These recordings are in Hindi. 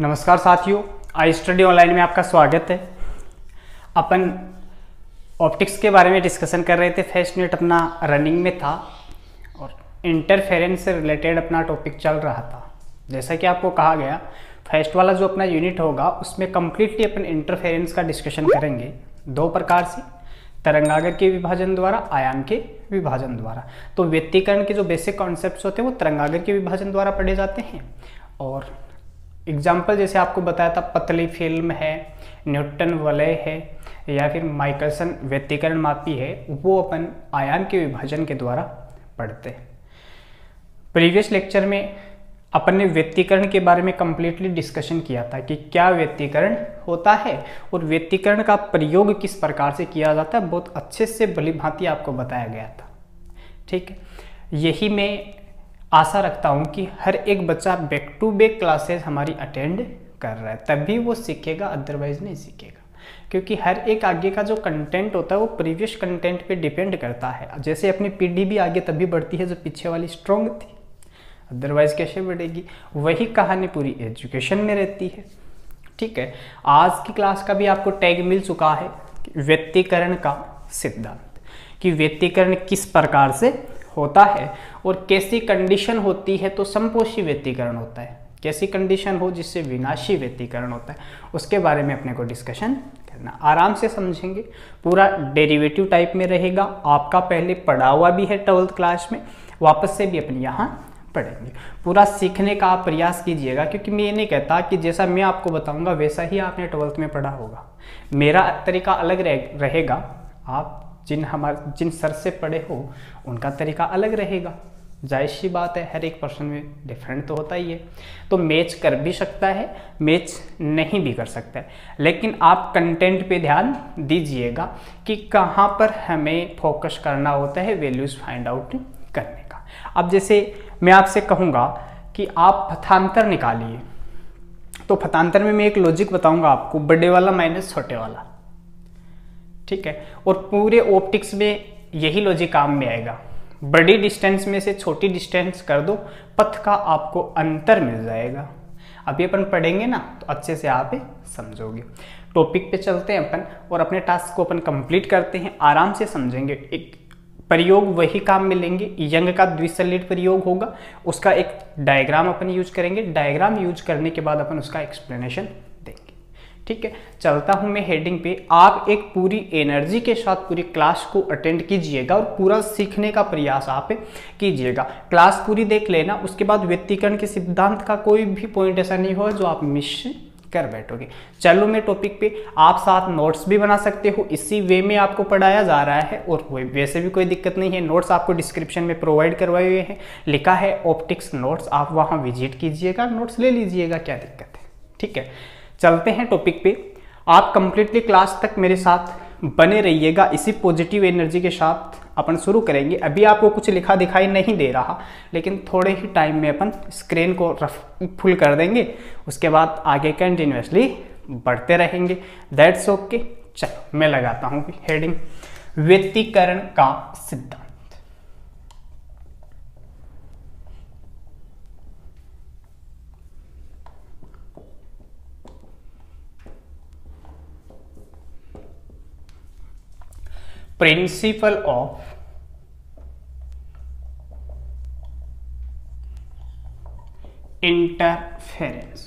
नमस्कार साथियों, आई स्टडी ऑनलाइन में आपका स्वागत है। अपन ऑप्टिक्स के बारे में डिस्कशन कर रहे थे। फर्स्ट यूनिट अपना रनिंग में था और इंटरफेरेंस से रिलेटेड अपना टॉपिक चल रहा था। जैसा कि आपको कहा गया, फर्स्ट वाला जो अपना यूनिट होगा उसमें कम्प्लीटली अपन इंटरफेरेंस का डिस्कशन करेंगे दो प्रकार से, तरंगाग्र के विभाजन द्वारा, आयाम के विभाजन द्वारा। तो व्यतिकरण के जो बेसिक कॉन्सेप्ट्स होते हैं वो तरंगाग्र के विभाजन द्वारा पढ़े जाते हैं। और एग्जाम्पल जैसे आपको बताया था, पतली फिल्म है, न्यूटन वलय है या फिर माइकलसन व्यतिकरण मापी है, वो अपन आयाम के विभाजन के द्वारा पढ़ते हैं। प्रीवियस लेक्चर में अपन ने व्यतिकरण के बारे में कम्प्लीटली डिस्कशन किया था कि क्या व्यतिकरण होता है और व्यतिकरण का प्रयोग किस प्रकार से किया जाता है। बहुत अच्छे से भलीभांति आपको बताया गया था, ठीक है। यही मैं आशा रखता हूँ कि हर एक बच्चा बैक टू बैक क्लासेस हमारी अटेंड कर रहा है, तभी वो सीखेगा, अदरवाइज नहीं सीखेगा। क्योंकि हर एक आगे का जो कंटेंट होता है वो प्रीवियस कंटेंट पे डिपेंड करता है। जैसे अपनी पीढ़ी भी आगे तभी बढ़ती है जो पीछे वाली स्ट्रॉन्ग थी, अदरवाइज कैसे बढ़ेगी। वही कहानी पूरी एजुकेशन में रहती है, ठीक है। आज की क्लास का भी आपको टैग मिल चुका है, व्यतिकरण का सिद्धांत, कि व्यतिकरण किस प्रकार से होता है और कैसी कंडीशन होती है तो संपोषी व्यतिकरण होता है, कैसी कंडीशन हो जिससे विनाशी व्यतिकरण होता है, उसके बारे में अपने को डिस्कशन करना। आराम से समझेंगे, पूरा डेरिवेटिव टाइप में रहेगा। आपका पहले पढ़ा हुआ भी है 12th क्लास में, वापस से भी अपन यहाँ पढ़ेंगे। पूरा सीखने का आप प्रयास कीजिएगा, क्योंकि मैं ये नहीं कहता कि जैसा मैं आपको बताऊँगा वैसा ही आपने 12th में पढ़ा होगा। मेरा तरीका अलग रहेगा, आप जिन सर से पढ़े हो उनका तरीका अलग रहेगा। जाहिर सी बात है, हर एक पर्सन में डिफरेंट तो होता ही है। तो मैच कर भी सकता है, मैच नहीं भी कर सकता है, लेकिन आप कंटेंट पे ध्यान दीजिएगा कि कहाँ पर हमें फोकस करना होता है वैल्यूज़ फाइंड आउट करने का। अब जैसे मैं आपसे कहूँगा कि आप पथांतर निकालिए, तो पथांतर में मैं एक लॉजिक बताऊँगा आपको, बड़े वाला माइनस छोटे वाला, ठीक है। और पूरे ऑप्टिक्स में यही लॉजिक काम में आएगा। बड़ी डिस्टेंस में से छोटी डिस्टेंस कर दो, पथ का आपको अंतर मिल जाएगा। अभी अपन पढ़ेंगे ना तो अच्छे से आप समझोगे। टॉपिक पे चलते हैं अपन और अपने टास्क को अपन कंप्लीट करते हैं। आराम से समझेंगे, एक प्रयोग वही काम मिलेंगे। यंग का द्विसलिट प्रयोग होगा, उसका एक डायग्राम अपन यूज करेंगे। डायग्राम यूज करने के बाद अपन उसका एक्सप्लेनेशन, ठीक है। चलता हूं मैं हेडिंग पे। आप एक पूरी एनर्जी के साथ पूरी क्लास को अटेंड कीजिएगा और पूरा सीखने का प्रयास आप कीजिएगा। क्लास पूरी देख लेना, उसके बाद व्यतिकरण के सिद्धांत का कोई भी पॉइंट ऐसा नहीं हो जो आप मिस कर बैठोगे। चलो मैं टॉपिक पे। आप साथ नोट्स भी बना सकते हो, इसी वे में आपको पढ़ाया जा रहा है और वैसे भी कोई दिक्कत नहीं है। नोट्स आपको डिस्क्रिप्शन में प्रोवाइड करवाए हुए हैं, लिखा है ऑप्टिक्स नोट्स, आप वहाँ विजिट कीजिएगा, नोट्स ले लीजिएगा, क्या दिक्कत है, ठीक है। चलते हैं टॉपिक पे। आप कंप्लीटली क्लास तक मेरे साथ बने रहिएगा, इसी पॉजिटिव एनर्जी के साथ अपन शुरू करेंगे। अभी आपको कुछ लिखा दिखाई नहीं दे रहा, लेकिन थोड़े ही टाइम में अपन स्क्रीन को फुल कर देंगे, उसके बाद आगे कंटिन्यूसली बढ़ते रहेंगे। That's okay. चलो मैं लगाता हूँ हेडिंग, व्यतिकरण का सिद्धांत। Principle of interference.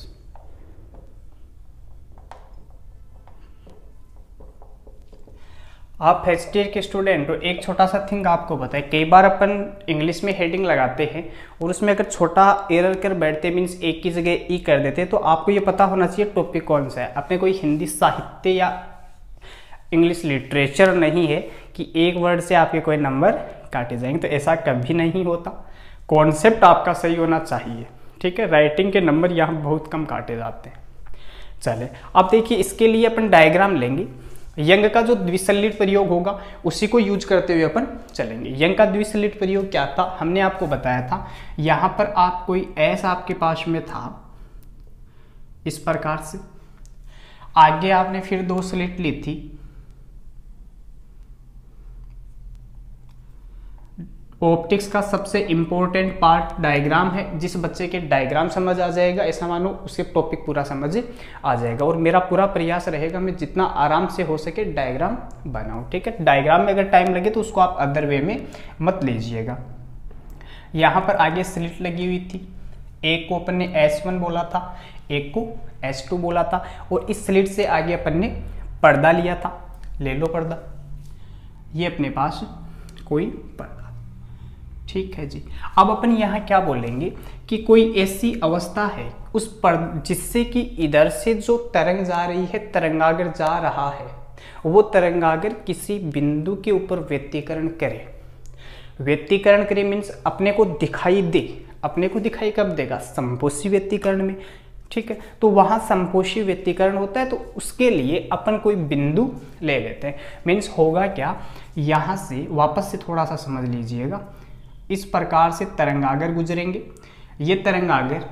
आप फर्स्ट ईयर के स्टूडेंट हो, एक छोटा सा थिंग आपको बताएं। कई बार अपन इंग्लिश में हेडिंग लगाते हैं और उसमें अगर छोटा एरर कर बैठते, मीन्स एक की जगह ई कर देते, तो आपको ये पता होना चाहिए टॉपिक कौन सा है। अपने कोई हिंदी साहित्य या इंग्लिश लिटरेचर नहीं है कि एक वर्ड से आपके कोई नंबर काटे जाएंगे, तो ऐसा कभी नहीं होता। कॉन्सेप्ट आपका सही होना चाहिए, ठीक है। राइटिंग के नंबर यहाँ बहुत कम काटे जाते हैं। चले, अब देखिए, इसके लिए अपन डायग्राम लेंगे। यंग का जो द्विसलिट प्रयोग होगा उसी को यूज करते हुए अपन चलेंगे। यंग का द्विसलिट प्रयोग क्या था, हमने आपको बताया था। यहाँ पर आप कोई एस आपके पास में था इस प्रकार से, आगे आपने फिर दो स्लिट ली थी ऑप्टिक्स का सबसे इम्पोर्टेंट पार्ट डायग्राम है। जिस बच्चे के डायग्राम समझ आ जाएगा, ऐसा मानो उसके टॉपिक पूरा समझ आ जाएगा। और मेरा पूरा प्रयास रहेगा मैं जितना आराम से हो सके डायग्राम बनाऊँ, ठीक है। डायग्राम में अगर टाइम लगे तो उसको आप अदर वे में मत लीजिएगा। यहाँ पर आगे स्लिट लगी हुई थी, एक को अपन ने S1 बोला था, एक को S2 बोला था, और इस स्लिट से आगे अपन ने पर्दा लिया था। ले लो पर्दा, ये अपने पास कोई पर्दा, ठीक है जी। अब अपन यहाँ क्या बोलेंगे कि कोई ऐसी अवस्था है उस पर जिससे कि इधर से जो तरंग जा रही है, तरंगाग्र जा रहा है, वो तरंगाग्र किसी बिंदु के ऊपर व्यतिकरण करे। व्यतिकरण करे मीन्स अपने को दिखाई दे। अपने को दिखाई कब देगा? संपोषी व्यतिकरण में, ठीक है। तो वहाँ संपोषी व्यतिकरण होता है, तो उसके लिए अपन कोई बिंदु ले लेते हैं। मीन्स होगा क्या, यहाँ से वापस से थोड़ा सा समझ लीजिएगा, इस प्रकार से तरंगागर गुजरेंगे, ये तरंगागर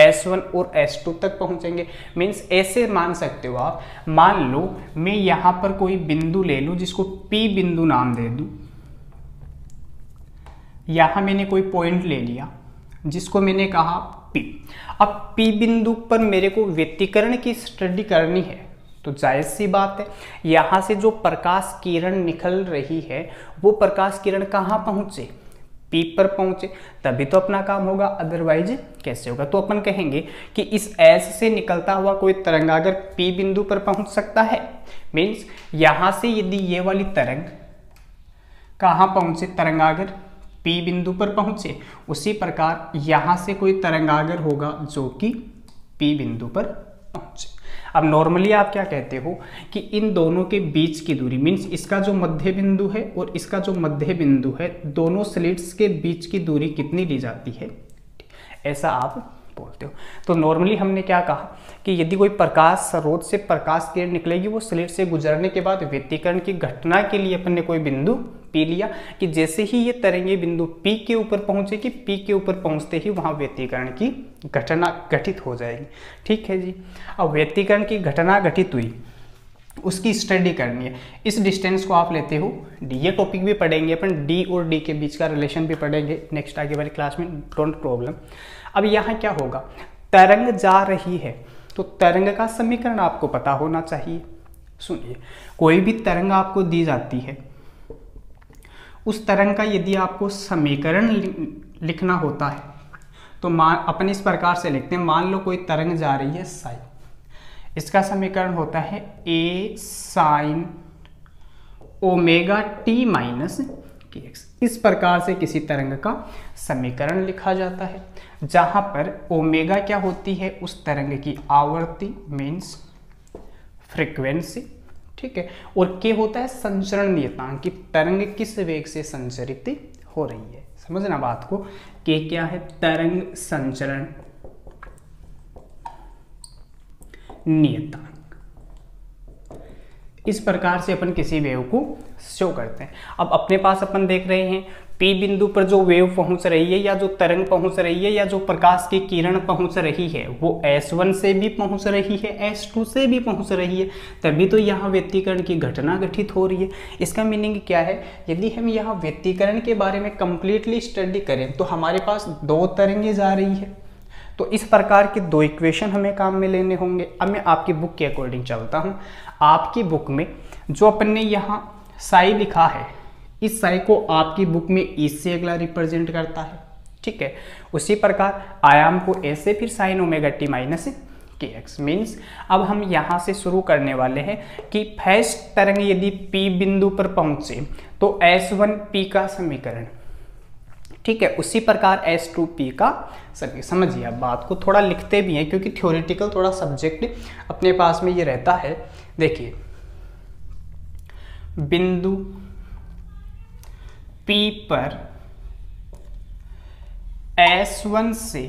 S1 और S2 तक पहुँचेंगे। मीन्स ऐसे मान सकते हो आप, मान लो मैं यहाँ पर कोई बिंदु ले लूँ जिसको P बिंदु नाम दे दूँ। यहाँ मैंने कोई पॉइंट ले लिया जिसको मैंने कहा P। अब P बिंदु पर मेरे को व्यतिकरण की स्टडी करनी है, तो जायज़ सी बात है यहाँ से जो प्रकाश किरण निकल रही है वो प्रकाश किरण कहाँ पहुँचे? P पर पहुँचे, तभी तो अपना काम होगा, अदरवाइज कैसे होगा। तो अपन कहेंगे कि इस S से निकलता हुआ कोई तरंगागर P बिंदु पर पहुँच सकता है। मीन्स यहाँ से यदि ये वाली तरंग कहाँ पहुँचे? तरंगागर P बिंदु पर पहुँचे। उसी प्रकार यहाँ से कोई तरंगागर होगा जो कि P बिंदु पर पहुँचे। अब नॉर्मली आप क्या कहते हो कि इन दोनों के बीच की दूरी, मीन्स इसका जो मध्य बिंदु है और इसका जो मध्य बिंदु है, दोनों स्लिट्स के बीच की दूरी कितनी ली जाती है, ऐसा आप बोलते हो। तो नॉर्मली हमने क्या कहा कि यदि कोई प्रकाश स्रोत से प्रकाश किरण निकलेगी, वो स्लिट से गुजरने के बाद व्यतिकरण की घटना के लिए अपन ने कोई बिंदु P लिया, कि जैसे ही ये तरंगे बिंदु P के ऊपर पहुंचेगी, P के ऊपर पहुंचते ही वहाँ व्यतिकरण की घटना घटित हो जाएगी, ठीक है जी। अब व्यतिकरण की घटना घटित हुई, उसकी स्टडी करनी है। इस डिस्टेंस को आप लेते हो D। ये टॉपिक भी पढ़ेंगे अपन, D और D के बीच का रिलेशन भी पढ़ेंगे नेक्स्ट आगे वाली क्लास में, डोंट प्रॉब्लम। अब यहाँ क्या होगा, तरंग जा रही है, तो तरंग का समीकरण आपको पता होना चाहिए। सुनिए, कोई भी तरंग आपको दी जाती है, उस तरंग का यदि आपको समीकरण लिखना होता है तो अपन इस प्रकार से लिखते हैं। मान लो कोई तरंग जा रही है साई, इसका समीकरण होता है A sine omega T minus के एक्स। इस प्रकार से किसी तरंग का समीकरण लिखा जाता है, जहाँ पर ओमेगा क्या होती है, उस तरंग की आवृत्ति मीन्स फ्रिक्वेंसी, ठीक है, और के होता है संचरण नियतांक, कि तरंग किस वेग से संचरित हो रही है। समझना बात को, के क्या है, तरंग संचरण नियतांक। इस प्रकार से अपन किसी वेव को शो करते हैं। अब अपने पास अपन देख रहे हैं P बिंदु पर जो वेव पहुंच रही है, या जो तरंग पहुंच रही है, या जो प्रकाश की किरण पहुंच रही है, वो S1 से भी पहुंच रही है, S2 से भी पहुंच रही है, तभी तो यहाँ व्यतिकरण की घटना घटित हो रही है। इसका मीनिंग क्या है, यदि हम यहाँ व्यतिकरण के बारे में कंप्लीटली स्टडी करें तो हमारे पास दो तरंगें जा रही है, तो इस प्रकार के दो इक्वेशन हमें काम में लेने होंगे। अब मैं आपकी बुक के अकॉर्डिंग चलता हूँ। आपकी बुक में जो अपन ने यहाँ साई लिखा है, इस साई को आपकी बुक में E से अगला रिप्रेजेंट करता है, ठीक है। उसी प्रकार आयाम को A से, फिर साइन ओमेगा टी माइनस के एक्स। मीन्स अब हम यहाँ से शुरू करने वाले हैं कि फर्स्ट तरंग यदि P बिंदु पर पहुँचे तो S1P का समीकरण, ठीक है, उसी प्रकार S2P का सभी। समझिए आप बात को, थोड़ा लिखते भी हैं क्योंकि थ्योरेटिकल थोड़ा सब्जेक्ट अपने पास में ये रहता है। देखिए, बिंदु P पर S1 से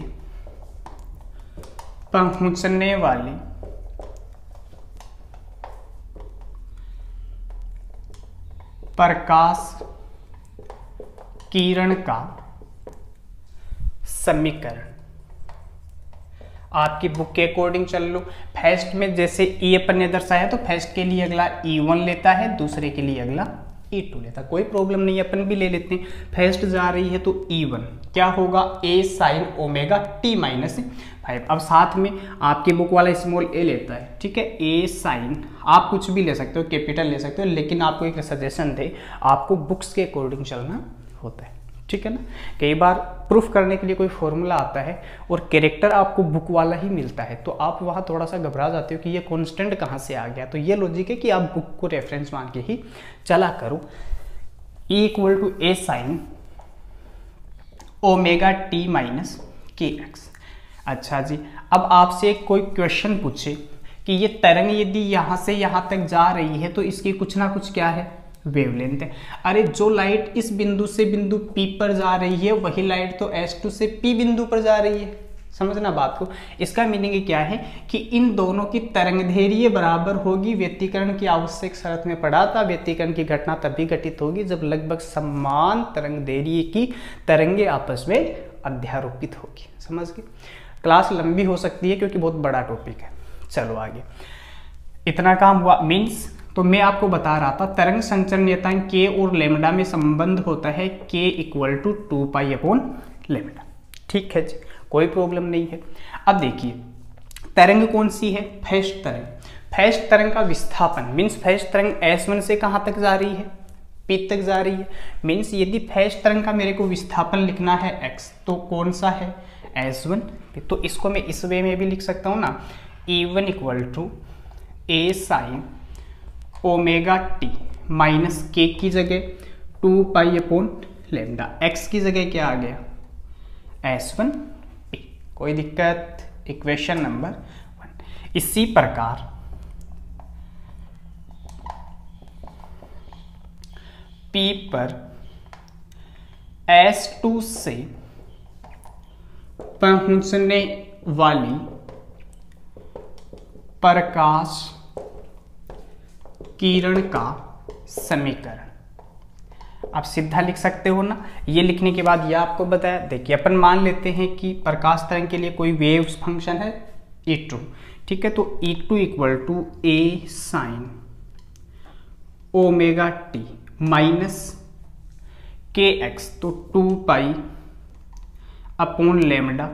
पहुंचने वाली प्रकाश किरण का समीकरण आपकी बुक के अकॉर्डिंग चल लो। फर्स्ट में जैसे E अपन ने दर्शाया, तो फर्स्ट के लिए अगला E1 लेता है, दूसरे के लिए अगला E2 लेता, कोई प्रॉब्लम नहीं है, अपन भी ले लेते हैं। फर्स्ट जा रही है तो E1 क्या होगा, A sine omega T minus 5। अब साथ में आपके बुक वाला स्मॉल a लेता है, ठीक है, A साइन, आप कुछ भी ले सकते हो, कैपिटल ले सकते हो, लेकिन आपको एक सजेशन दे, आपको बुक्स के अकॉर्डिंग चलना होता है, ठीक है ना। कई बार प्रूफ करने के लिए कोई फॉर्मूला आता है और कैरेक्टर आपको बुक वाला ही मिलता है, तो आप वहाँ थोड़ा सा घबरा जाते हो कि ये कॉन्स्टेंट कहाँ से आ गया। तो ये लॉजिक है कि आप बुक को रेफरेंस मान के ही चला करो। E equal to A sine omega T minus के एक्स। अच्छा जी, अब आपसे कोई क्वेश्चन पूछे कि ये तरंग यदि यहाँ से यहाँ तक जा रही है तो इसकी कुछ ना कुछ क्या है, वेवलेंथ है। अरे जो लाइट इस बिंदु से बिंदु P पर जा रही है वही लाइट तो S2 से P बिंदु पर जा रही है, समझना बात को। इसका मीनिंग क्या है कि इन दोनों की तरंगदैर्ध्य बराबर होगी। व्यतिकरण की आवश्यक शर्त में पढ़ा था, व्यतिकरण की घटना तभी घटित होगी जब लगभग समान तरंगदैर्ध्य की तरंगे आपस में अध्यारोपित होगी, समझ गए। क्लास लंबी हो सकती है क्योंकि बहुत बड़ा टॉपिक है। चलो आगे, इतना काम हुआ। मीन्स तो मैं आपको बता रहा था तरंग संचरणीयताएं के और लेमडा में संबंध होता है के equal to 2 pi upon lambda, ठीक है जी, कोई प्रॉब्लम नहीं है। अब देखिए तरंग कौन सी है, फर्स्ट तरंग। फर्स्ट तरंग का विस्थापन, मीन्स फर्स्ट तरंग S1 से कहाँ तक जा रही है, P तक जा रही है। मीन्स यदि फर्स्ट तरंग का मेरे को विस्थापन लिखना है x, तो कौन सा है, S1। तो इसको मैं इस वे में भी लिख सकता हूँ ना, E1 equal to A sine omega T minus के की जगह 2 पाई अपॉन लेमडा, एक्स की जगह क्या आ गया, S1 P। कोई दिक्कत, इक्वेशन नंबर 1। इसी प्रकार P पर S2 से पहुंचने वाली प्रकाश किरण का समीकरण, आप सीधा लिख सकते हो ना। ये लिखने के बाद ये आपको बताया, देखिए अपन मान लेते हैं कि प्रकाश तरंग के लिए कोई वेव्स फंक्शन है E2, ठीक है। तो E2 equal to A sine omega T minus के एक्स, तो 2 pi upon lambda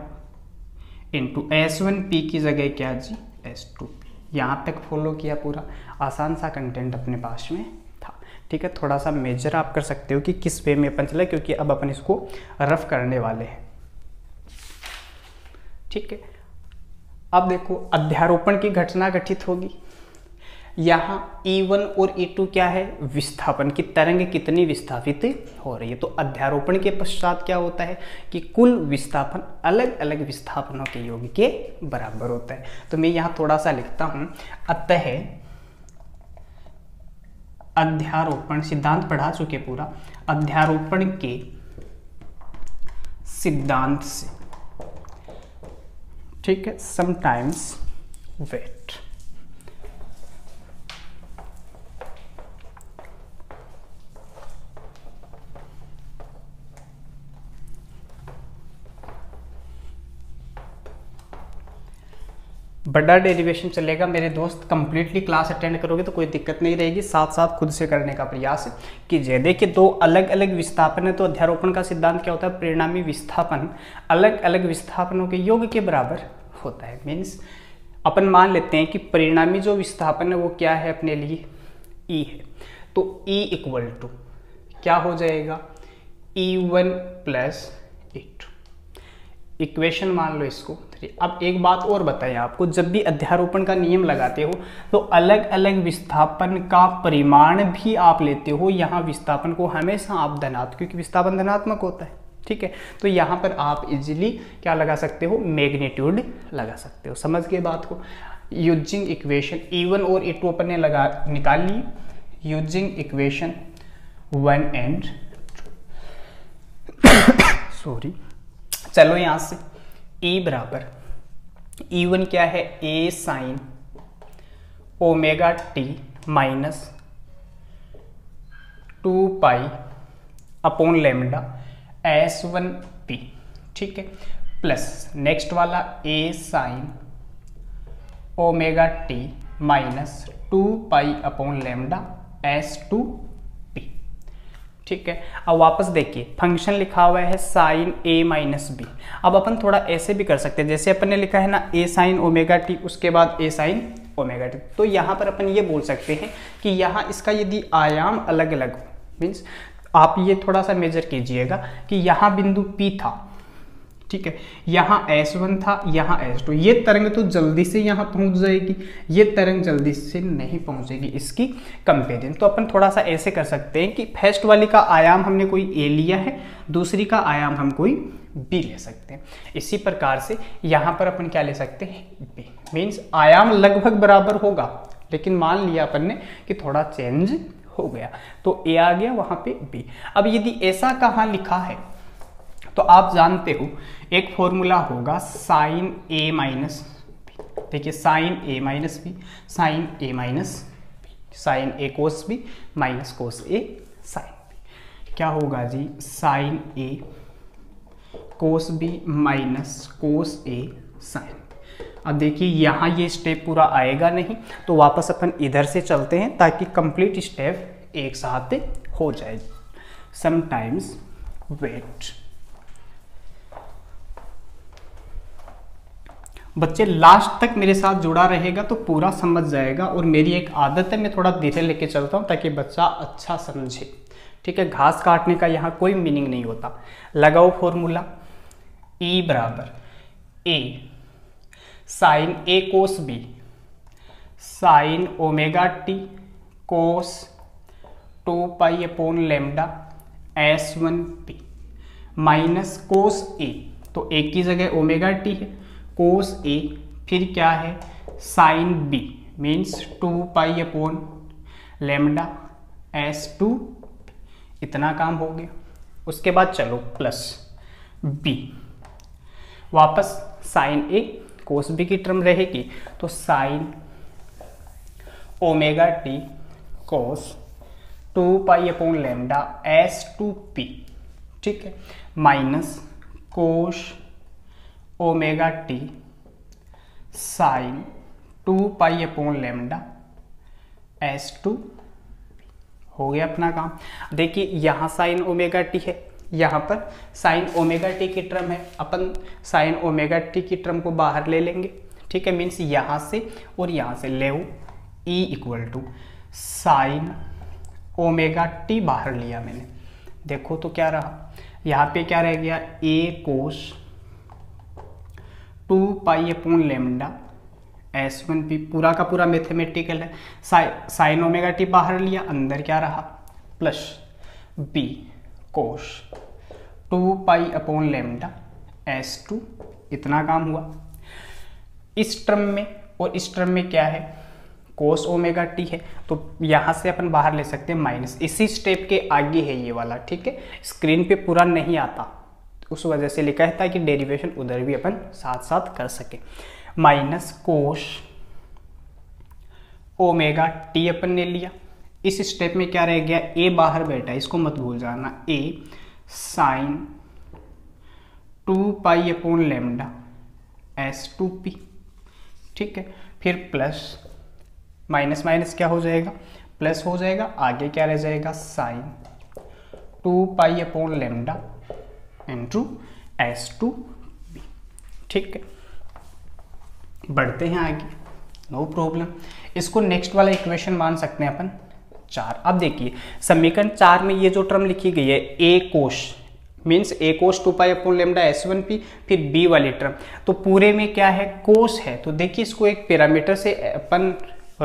into S1 P की जगह क्या जी, S2 P। यहाँ तक फॉलो किया, पूरा आसान सा कंटेंट अपने पास में था, ठीक है। थोड़ा सा मेजर आप कर सकते हो कि किस वे में अपन चला, क्योंकि अब अपन इसको रफ करने वाले हैं, ठीक है। अब देखो अध्यारोपण की घटना घटित होगी। यहाँ E1 और E2 क्या है, विस्थापन की तरंग कितनी विस्थापित हो रही है। तो अध्यारोपण के पश्चात क्या होता है कि कुल विस्थापन अलग अलग विस्थापनों के योग के बराबर होता है। तो मैं यहाँ थोड़ा सा लिखता हूँ, अतः अध्यारोपण सिद्धांत पढ़ा चुके पूरा, अध्यारोपण के सिद्धांत से, ठीक है, समटाइम्स वेट बड़ा डेरिवेशन चलेगा मेरे दोस्त। कंप्लीटली क्लास अटेंड करोगे तो कोई दिक्कत नहीं रहेगी, साथ साथ खुद से करने का प्रयास कीजिए। देखिए दो अलग अलग विस्थापन है, तो अध्यारोपण का सिद्धांत क्या होता है, परिणामी विस्थापन अलग अलग विस्थापनों के योग के बराबर होता है। मीन्स अपन मान लेते हैं कि परिणामी जो विस्थापन है वो क्या है अपने लिए, ई है। तो ई इक्वल टू क्या हो जाएगा, E1 प्लस E2, इक्वेशन मान लो इसको। अब एक बात और बताइए आपको, जब भी अध्यारोपण का नियम लगाते हो तो अलग अलग विस्थापन का परिमाण भी आप लेते हो। यहाँ विस्थापन को हमेशा आप धनात्मक, क्योंकि विस्थापन धनात्मक होता है, ठीक है। तो यहाँ पर आप इजीली क्या लगा सकते हो, मैग्नीट्यूड लगा सकते हो, समझ गए बात को। यूजिंग इक्वेशन E1 और E2 अपन ने लगा निकाल ली, यूजिंग इक्वेशन 1 एंड 2 सॉरी। चलो यहाँ से E बराबर, E1 क्या है, A sine omega T minus 2 pi upon lambda S1 P, ठीक है, प्लस नेक्स्ट वाला A sine omega T minus 2 pi upon lambda S2 P। ठीक है। अब वापस देखिए फंक्शन लिखा हुआ है साइन ए माइनस बी। अब अपन थोड़ा ऐसे भी कर सकते हैं, जैसे अपन ने लिखा है ना ए साइन ओमेगा टी, उसके बाद ए साइन ओमेगा टी। तो यहाँ पर अपन ये बोल सकते हैं कि यहाँ इसका यदि आयाम अलग अलग हो, मीन्स आप ये थोड़ा सा मेजर कीजिएगा कि यहाँ बिंदु P था, ठीक है, यहाँ S1 था, यहाँ S2। ये तरंग तो जल्दी से यहाँ पहुँच जाएगी, ये तरंग जल्दी से नहीं पहुँचेगी इसकी कंपेरिजन। तो अपन थोड़ा सा ऐसे कर सकते हैं कि फर्स्ट वाली का आयाम हमने कोई A लिया है, दूसरी का आयाम हम कोई B ले सकते हैं। इसी प्रकार से यहाँ पर अपन क्या ले सकते हैं B। मीन्स आयाम लगभग बराबर होगा, लेकिन मान लिया अपन ने कि थोड़ा चेंज हो गया, तो ए आ गया वहाँ पे बी। अब यदि ऐसा कहाँ लिखा है तो आप जानते हो एक फॉर्मूला होगा साइन ए माइनस बी। देखिए साइन ए माइनस बी, साइन ए माइनस बी, साइन ए कोस बी माइनस कोस ए साइन बी। क्या होगा जी साइन ए कोस बी माइनस कोस ए साइन। अब देखिए यहाँ ये स्टेप पूरा आएगा नहीं, तो वापस अपन इधर से चलते हैं ताकि कंप्लीट स्टेप एक साथ हो जाए। Sometimes wait. बच्चे लास्ट तक मेरे साथ जुड़ा रहेगा तो पूरा समझ जाएगा, और मेरी एक आदत है मैं थोड़ा धीरे लेके चलता हूँ ताकि बच्चा अच्छा समझे, ठीक है। घास काटने का यहाँ कोई मीनिंग नहीं होता। लगाओ फॉर्मूला ई बराबर ए साइन ए cos B sine omega T cos 2 pi upon lambda S one P minus cos ए, तो ए की जगह ओमेगा टी है, कोस ए फिर क्या है sine B means 2 pi upon lambda S two. इतना काम हो गया। उसके बाद चलो प्लस बी, वापस साइन ए कोस बी की टर्म रहेगी, तो sine omega T cos 2 pi upon lambda S two P, ठीक है, minus cos omega T sine 2 pi upon lambda S two. हो गया अपना काम। देखिए यहाँ साइन ओमेगा टी है, यहाँ पर साइन ओमेगा टी की टर्म है, अपन साइन ओमेगा टी की टर्म को बाहर ले लेंगे, ठीक है, मीन्स यहाँ से और यहाँ से ले ई equal to sine omega T बाहर लिया मैंने। देखो तो क्या रहा, यहाँ पे क्या रह गया ए cos 2 pi upon lambda S one P. पूरा का पूरा मैथमेटिकल है। साइन ओमेगा टी बाहर लिया, अंदर क्या रहा plus B cos 2 pi upon lambda S two. इतना काम हुआ। इस टर्म में और इस टर्म में क्या है कोस ओमेगा टी है, तो यहाँ से अपन बाहर ले सकते हैं माइनस। इसी स्टेप के आगे है ये वाला, ठीक है, स्क्रीन पे पूरा नहीं आता उस वजह से लिखा है ताकि डेरिवेशन उधर भी अपन साथ साथ कर सके। माइनस कोश ओमेगा टी अपन ने लिया। इस स्टेप में क्या रह गया ए बाहर बैठा, इसको मत भूल जाना, ए sine 2 pi upon lambda S two P, ठीक है, फिर प्लस माइनस माइनस क्या हो जाएगा प्लस हो जाएगा, आगे क्या रह जाएगा sine 2 pi upon lambda into S two P, ठीक है। बढ़ते हैं आगे, नो प्रॉब्लम। इसको नेक्स्ट वाला इक्वेशन मान सकते हैं अपन 4। अब देखिए समीकरण 4 में ये जो टर्म लिखी गई है ए कोश मीन्स ए cos 2 pi upon lambda S one P, फिर बी वाली टर्म, तो पूरे में क्या है कोश है, तो देखिए इसको एक पैरामीटर से अपन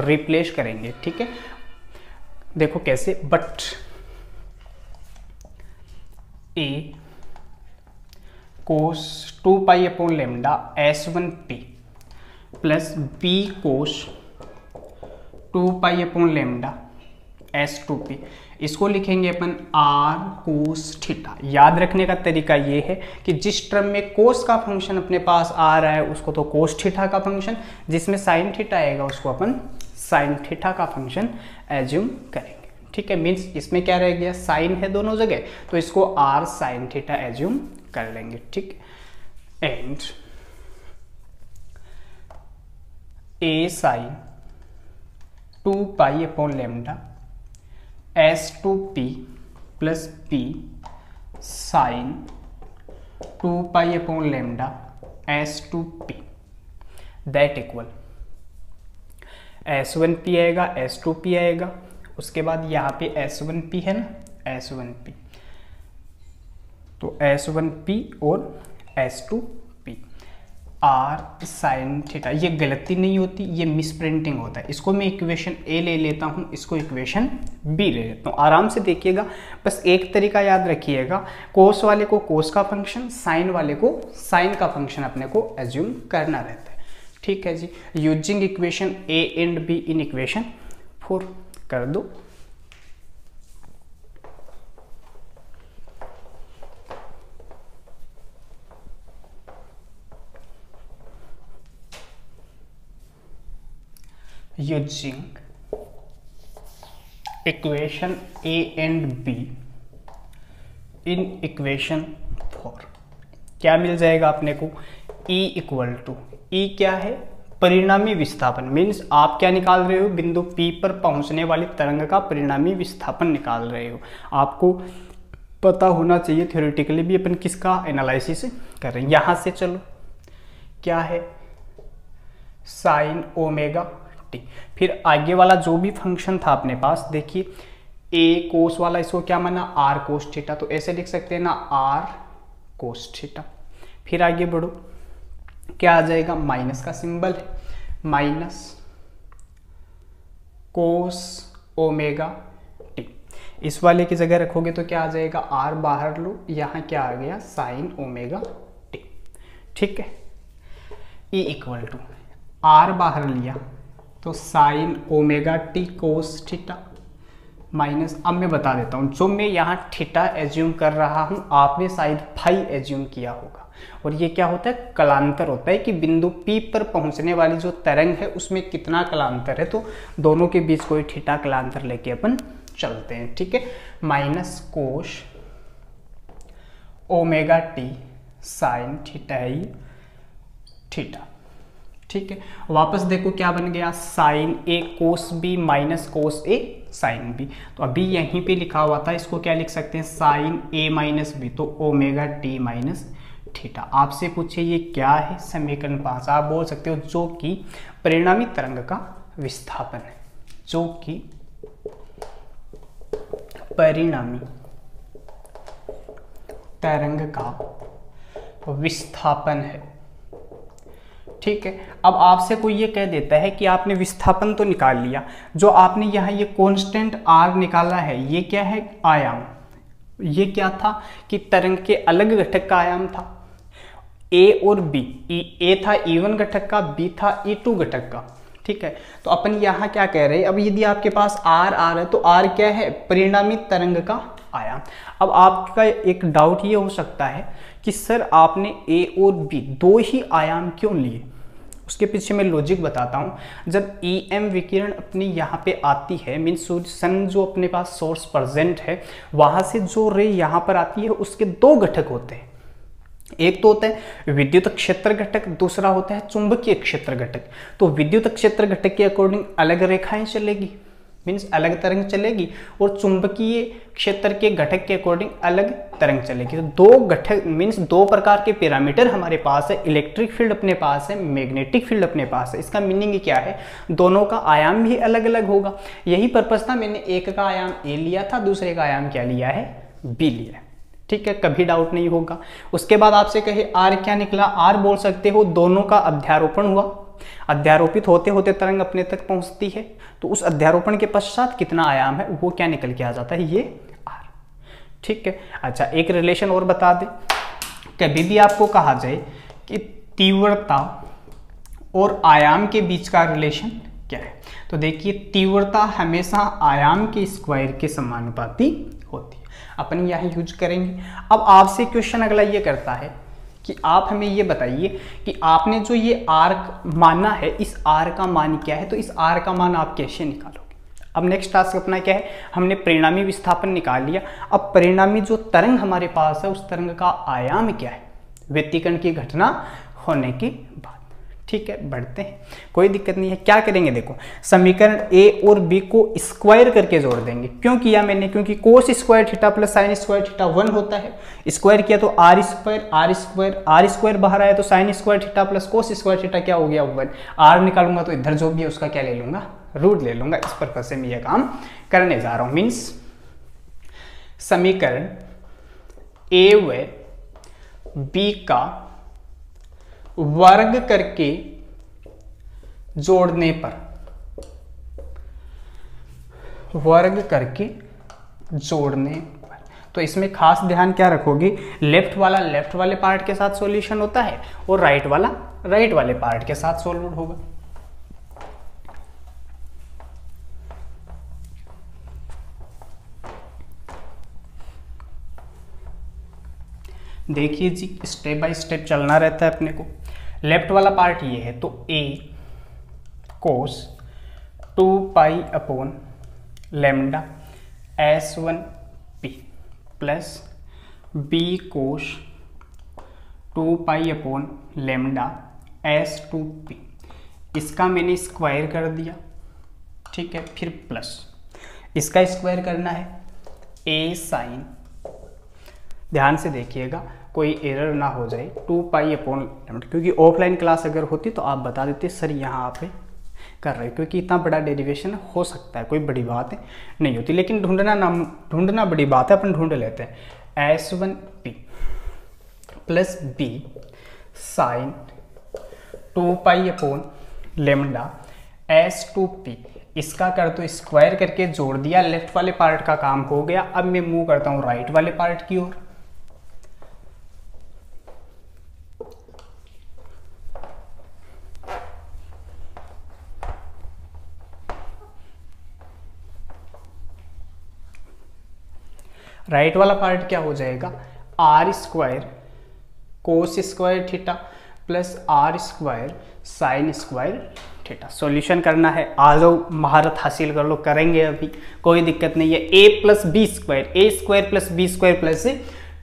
रिप्लेस करेंगे, ठीक है, देखो कैसे। But a cos 2 pi upon lambda S one P plus B cos 2 pi upon lambda S two P, इसको लिखेंगे अपन आर कोस थीटा। याद रखने का तरीका ये है कि जिस टर्म में कोस का फंक्शन अपने पास आ रहा है उसको तो कोस थीटा का फंक्शन, जिसमें साइन थीटा आएगा उसको अपन साइन थीटा का फंक्शन एज्यूम करेंगे, ठीक है, मीन्स इसमें क्या रह गया साइन है दोनों जगह, तो इसको आर साइन थीटा एज्यूम कर लेंगे, ठीक। And A sine 2 pi upon lambda S two P plus P sine 2 pi upon lambda S two P that equal S1P आएगा S2P आएगा, उसके बाद यहाँ पे S1P है ना S1P, तो S1P और S2P R साइन थीटा। ये गलती नहीं होती, ये मिसप्रिंटिंग होता है। इसको मैं इक्वेशन A ले लेता हूँ, इसको इक्वेशन B ले लेता हूँ। आराम से देखिएगा, बस एक तरीका याद रखिएगा, कोस वाले को कोस का फंक्शन, साइन वाले को साइन का फंक्शन अपने को एज्यूम करना रहता है। ठीक है जी, using equation A and B in equation 4 कर दो। Using equation A and B in equation 4 क्या मिल जाएगा अपने को? E इक्वल टू, ई क्या है? परिणामी विस्थापन। मीन्स आप क्या निकाल रहे हो? बिंदु P पर पहुंचने वाली तरंग का परिणामी विस्थापन निकाल रहे हो। आपको पता होना चाहिए थ्योरेटिकली भी अपन किसका एनालिसिस कर रहे हैं। यहाँ से चलो, क्या है? Sine omega t. फिर आगे वाला जो भी फंक्शन था अपने पास, देखिए ए कोस वाला, इसको क्या माना? R cos theta. तो ऐसे लिख सकते हैं ना, आर कोस थीटा। फिर आगे बढ़ो, क्या आ जाएगा? माइनस का सिंबल है, माइनस कोस ओमेगा टी। इस वाले की जगह रखोगे तो क्या आ जाएगा? आर बाहर लो, यहाँ क्या आ गया? Sine omega t. ठीक है, ई इक्वल टू आर बाहर लिया तो sine omega T cos theta minus. अब मैं बता देता हूँ, जो मैं यहाँ थीटा एज्यूम कर रहा हूँ, आपने शायद फाई एज्यूम किया होगा, और ये क्या होता है? कलांतर होता है कि बिंदु P पर पहुंचने वाली जो तरंग है उसमें कितना कलांतर है, तो दोनों के बीच कोई थीटा कलांतर लेके अपन चलते हैं। ठीक है, माइनस कोश ओमेगा टी साइन थीटा है ये थीटा। ठीक है, वापस देखो क्या बन गया? साइन ए कोस बी माइनस कोस ए साइन बी। तो अभी यहीं पे लिखा हुआ था, इसको क्या लिख सकते हैं? साइन ए माइनस बी, तो ओमेगा टी माइनस थीटा। आपसे पूछे ये क्या है? समीकरण 5। आप बोल सकते हो जो कि परिणामी तरंग का विस्थापन है, जो कि परिणामी तरंग का विस्थापन है। ठीक है, अब आपसे कोई ये कह देता है कि आपने विस्थापन तो निकाल लिया, जो आपने यहाँ ये कांस्टेंट आर निकाला है, ये क्या है? आयाम। ये क्या था कि तरंग के अलग घटक का आयाम था, ए और बी। ए था E1 घटक का, बी था E2 घटक का। ठीक है, तो अपन यहाँ क्या कह रहे हैं? अब यदि आपके पास R आ रहा है तो R क्या है? परिणामी तरंग का आयाम। अब आपका एक डाउट ये हो सकता है कि सर आपने A और B दो ही आयाम क्यों लिए? उसके पीछे मैं लॉजिक बताता हूँ। जब EM विकिरण अपनी यहाँ पे आती है, मीन सूर्य सन जो अपने पास सोर्स प्रेजेंट है, वहाँ से जो रे यहाँ पर आती है उसके दो घटक होते हैं। एक तो होता है विद्युत क्षेत्र घटक, दूसरा होता है चुंबकीय क्षेत्र घटक। तो विद्युत क्षेत्र घटक के अकॉर्डिंग अलग रेखाएं चलेगी, मीन्स अलग तरंग चलेगी, और चुंबकीय क्षेत्र के घटक के अकॉर्डिंग अलग तरंग चलेगी। तो दो घटक मीन्स दो प्रकार के पैरामीटर हमारे पास है। इलेक्ट्रिक फील्ड अपने पास है, मैग्नेटिक फील्ड अपने पास है। इसका मीनिंग क्या है? दोनों का आयाम भी अलग अलग होगा। यही पर्पस था, मैंने एक का आयाम ए लिया था, दूसरे का आयाम क्या लिया है? बी लिया। ठीक है, कभी डाउट नहीं होगा। उसके बाद आपसे कहे आर क्या निकला? आर बोल सकते हो दोनों का अध्यारोपण हुआ, अध्यारोपित होते होते तरंग अपने तक पहुंचती है, तो उस अध्यारोपण के पश्चात कितना आयाम है वो क्या निकल के आ जाता है? ये आर। ठीक है, अच्छा एक रिलेशन और बता दें, कभी भी आपको कहा जाए कि तीव्रता और आयाम के बीच का रिलेशन क्या है, तो देखिए तीव्रता हमेशा आयाम के स्क्वायर के समानुपाती होती है, अपन यहाँ यूज करेंगे। अब आपसे क्वेश्चन अगला ये करता है कि आप हमें ये बताइए कि आपने जो ये R माना है, इस R का मान क्या है? तो इस R का मान आप कैसे निकालोगे? अब नेक्स्ट टास्क अपना क्या है? हमने परिणामी विस्थापन निकाल लिया, अब परिणामी जो तरंग हमारे पास है उस तरंग का आयाम क्या है व्यतिकरण की घटना होने के बाद? ठीक है, बढ़ते हैं, कोई दिक्कत नहीं है। क्या करेंगे देखो, समीकरण ए और बी को स्क्वायर करके जोड़ देंगे। क्यों किया मैंने, क्योंकि cos square theta plus sine square theta one होता है, स्क्वायर किया तो are square are square are square बाहर आया तो sine square theta plus cos square theta क्या हो गया वन। आर निकालूंगा तो इधर जो भी है उसका क्या ले लूंगा, रूट ले लूंगा। इस पर से मैं ये काम करने जा रहा हूं। मीन्स समीकरण ए व बी का वर्ग करके जोड़ने पर, वर्ग करके जोड़ने पर, तो इसमें खास ध्यान क्या रखोगे, लेफ्ट वाला लेफ्ट वाले पार्ट के साथ सॉल्यूशन होता है और राइट वाला राइट वाले पार्ट के साथ सॉल्व होगा। देखिए जी, स्टेप बाय स्टेप चलना रहता है अपने को। लेफ्ट वाला पार्ट ये है तो a cos 2 pi upon lambda S1P plus b cos 2 pi upon lambda S2P, इसका मैंने स्क्वायर कर दिया, ठीक है। फिर प्लस इसका स्क्वायर करना है a साइन, ध्यान से देखिएगा कोई एरर ना हो जाए, 2 पाई अपॉन लेमडा, क्योंकि ऑफलाइन क्लास अगर होती तो आप बता देते सर यहाँ आप कर रहे हो, क्योंकि इतना बड़ा डेरिवेशन हो सकता है, कोई बड़ी बात है नहीं होती, लेकिन ढूंढना बड़ी बात है, अपन ढूंढ लेते हैं। S1P plus b sine 2 pi upon lambda S2P, इसका कर तो स्क्वायर करके जोड़ दिया, लेफ्ट वाले पार्ट का काम हो गया। अब मैं मूव करता हूँ राइट वाले पार्ट की ओर। राइट वाला पार्ट क्या हो जाएगा, are square cos square theta plus are square sine square theta. Solution करना है, आ जाओ, महारत हासिल कर लो, करेंगे अभी, कोई दिक्कत नहीं है। a plus B square, A square plus B square plus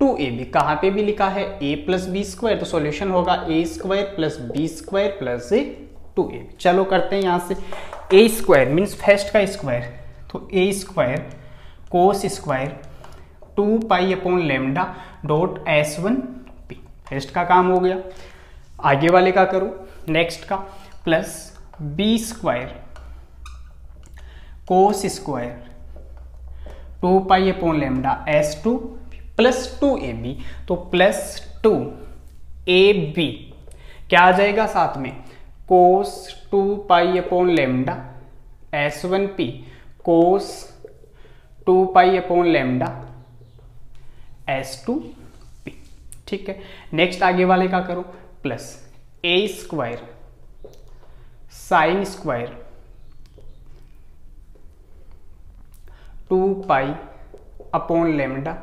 2ab, कहाँ पे भी लिखा है a प्लस बी स्क्वायर, तो सॉल्यूशन होगा ए square plus B square plus 2ab। चलो करते हैं यहाँ से, ए स्क्वायर मीन्स फर्स्ट का स्क्वायर, तो ए square cos square 2 pi upon lambda dot S1P, first का काम हो गया, आगे वाले का करो नेक्स्ट का, plus b square cos square 2 pi upon lambda S2 plus 2ab, तो प्लस 2ab क्या आ जाएगा साथ में, cos 2 pi upon lambda S1P cos 2 pi upon lambda S2P, ठीक है। नेक्स्ट आगे वाले का करो, plus a square sine square 2 pi upon lambda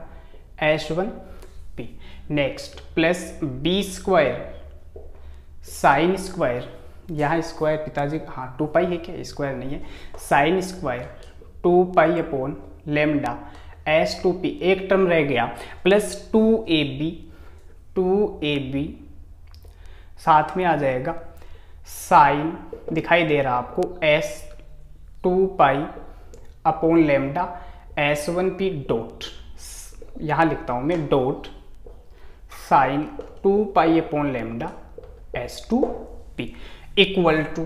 S1P, next plus b square sine square, यहाँ स्क्वायर पिताजी, हाँ 2 पाई है क्या, स्क्वायर नहीं है, sine square 2 pi upon lambda S2P, एक टर्म रह गया, प्लस 2ab साथ में आ जाएगा साइन, दिखाई दे रहा आपको S2 पाई अपॉन लेमडा S1P डॉट, यहाँ लिखता हूँ मैं dot sine 2 pi upon lambda S2P equal to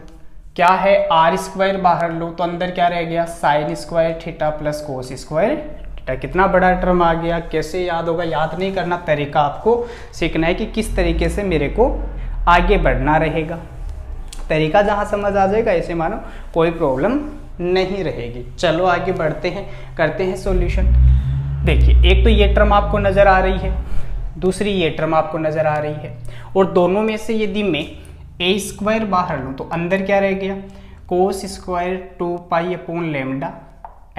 क्या है, आर स्क्वायर बाहर लो तो अंदर क्या रह गया, sine square theta plus cos square theta. कितना बड़ा टर्म आ गया, कैसे याद होगा, याद नहीं करना, तरीका आपको सीखना है कि किस तरीके से मेरे को आगे बढ़ना रहेगा। तरीका जहाँ समझ आ जाएगा ऐसे मानो कोई प्रॉब्लम नहीं रहेगी। चलो आगे बढ़ते हैं, करते हैं सॉल्यूशन। देखिए, एक तो ये टर्म आपको नज़र आ रही है, दूसरी ये टर्म आपको नज़र आ रही है, और दोनों में से यदि मैं ए स्क्वायर बाहर लूँ तो अंदर क्या रह गया, cos square 2 pi upon lambda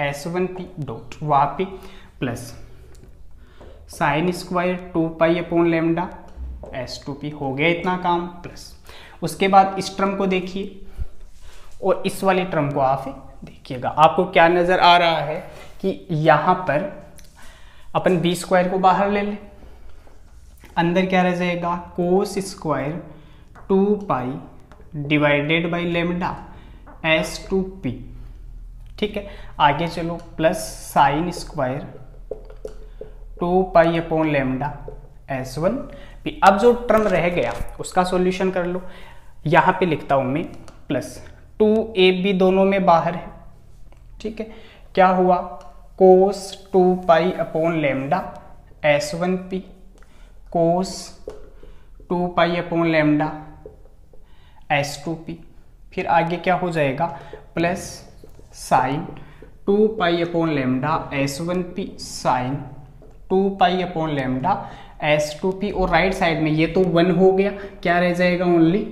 S1P dot वहाँ पे, plus sine square 2 pi upon lambda S2P, हो गया इतना काम। प्लस उसके बाद इस टर्म को देखिए और इस वाले टर्म को आप देखिएगा, आपको क्या नज़र आ रहा है कि यहाँ पर अपन b स्क्वायर को बाहर ले लें, अंदर क्या रह जाएगा, cos square 2 pi divided by lambda S two P. ठीक है, आगे चलो, plus sine square two pi upon lambda S one P. अब जो टर्म रह गया उसका सॉल्यूशन कर लो। यहां पे लिखता हूं मैं प्लस टू ए बी दोनों में बाहर है। ठीक है, क्या हुआ cos two pi upon lambda S one P cos two pi upon lambda S two P. फिर आगे क्या हो जाएगा plus sine two pi upon lambda S one P sine two pi upon lambda S two P. और राइट साइड में ये तो वन हो गया, क्या रह जाएगा ओनली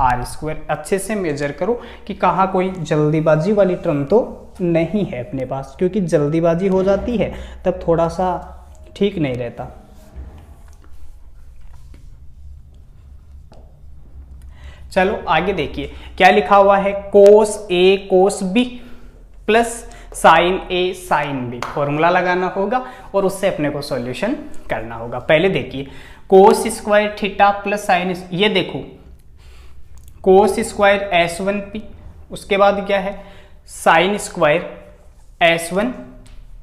आर स्क्वायर। अच्छे से मेजर करो कि कहाँ कोई जल्दीबाजी वाली टर्म तो नहीं है अपने पास, क्योंकि जल्दीबाजी हो जाती है तब थोड़ा सा ठीक नहीं रहता। चलो आगे देखिए क्या लिखा हुआ है कोस ए कोस बी प्लस साइन ए साइन बी। फॉर्मूला लगाना होगा और उससे अपने को सॉल्यूशन करना होगा। पहले देखिए cos square theta plus sine, ये देखो cos square S one P, उसके बाद क्या है sine square S one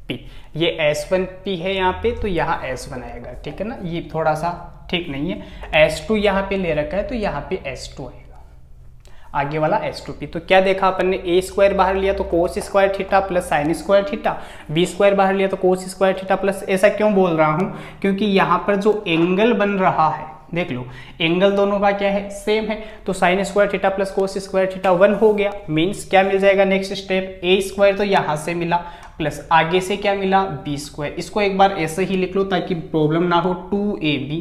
P. ये एस वन पी है यहाँ पे तो यहाँ एस वन आएगा। ठीक है ना, ये थोड़ा सा ठीक नहीं है। एस टू यहाँ पे ले रखा है तो यहाँ पे एस टू आएगा, आगे वाला एस टू पी। तो क्या देखा अपन ने, ए स्क्वायर बाहर लिया तो cos square theta plus sine square theta, B square बाहर लिया तो कोस स्क्वायर थीटा प्लस। ऐसा क्यों बोल रहा हूँ, क्योंकि यहाँ पर जो एंगल बन रहा है देख लो, एंगल दोनों का क्या है सेम है। तो sine square theta plus cos square theta one हो गया। मीन्स क्या मिल जाएगा नेक्स्ट स्टेप, ए स्क्वायर तो यहाँ से मिला प्लस आगे से क्या मिला बी स्क्वायर। इसको एक बार ऐसे ही लिख लो ताकि प्रॉब्लम ना हो। Two A B